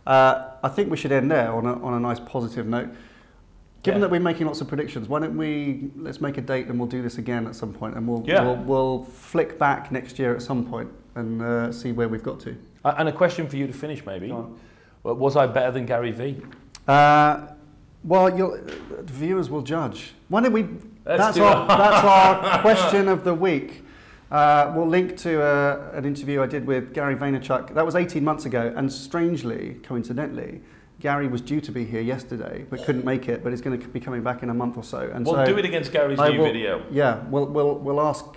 I think we should end there on a nice positive note. Given that we're making lots of predictions, why don't let's make a date and we'll do this again at some point, and we'll flick back next year at some point and see where we've got to. And a question for you to finish, maybe. Was I better than Gary Vee? Well, viewers will judge. Why don't we? That's our question of the week. We'll link to an interview I did with Gary Vaynerchuk. That was 18 months ago, and strangely, coincidentally, Gary was due to be here yesterday but couldn't make it. But he's going to be coming back in a month or so. And we'll do it against Gary's new video. Yeah, we'll ask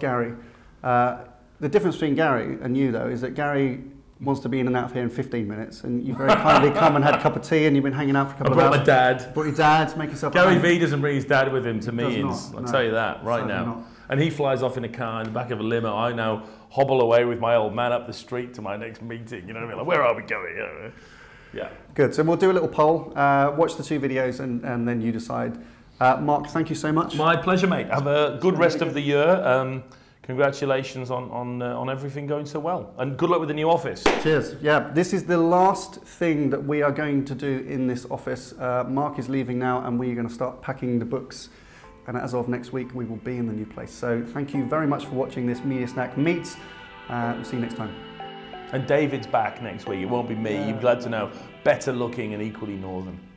Gary. The difference between Gary and you, though, is that Gary wants to be in and out of here in 15 minutes, and you very kindly come and had a cup of tea, and you've been hanging out for a couple of hours. Brought my dad. Brought your dad to make yourself. Gary Vee doesn't bring his dad with him to meetings. I'll tell you that right now. And he flies off in a car in the back of a limo. I now hobble away with my old man up the street to my next meeting. You know what I mean? Like, where are we going? You know? Yeah. Good. So we'll do a little poll. Watch the two videos and then you decide. Mark, thank you so much. My pleasure, mate. Have a good rest of the year. Congratulations on everything going so well, and good luck with the new office. Cheers. Yeah, this is the last thing that we are going to do in this office. Mark is leaving now, and we're going to start packing the books. And as of next week, we will be in the new place. So thank you very much for watching this Media Snack Meets. We'll see you next time. And David's back next week. It won't be me. You're glad to know. Better looking and equally northern.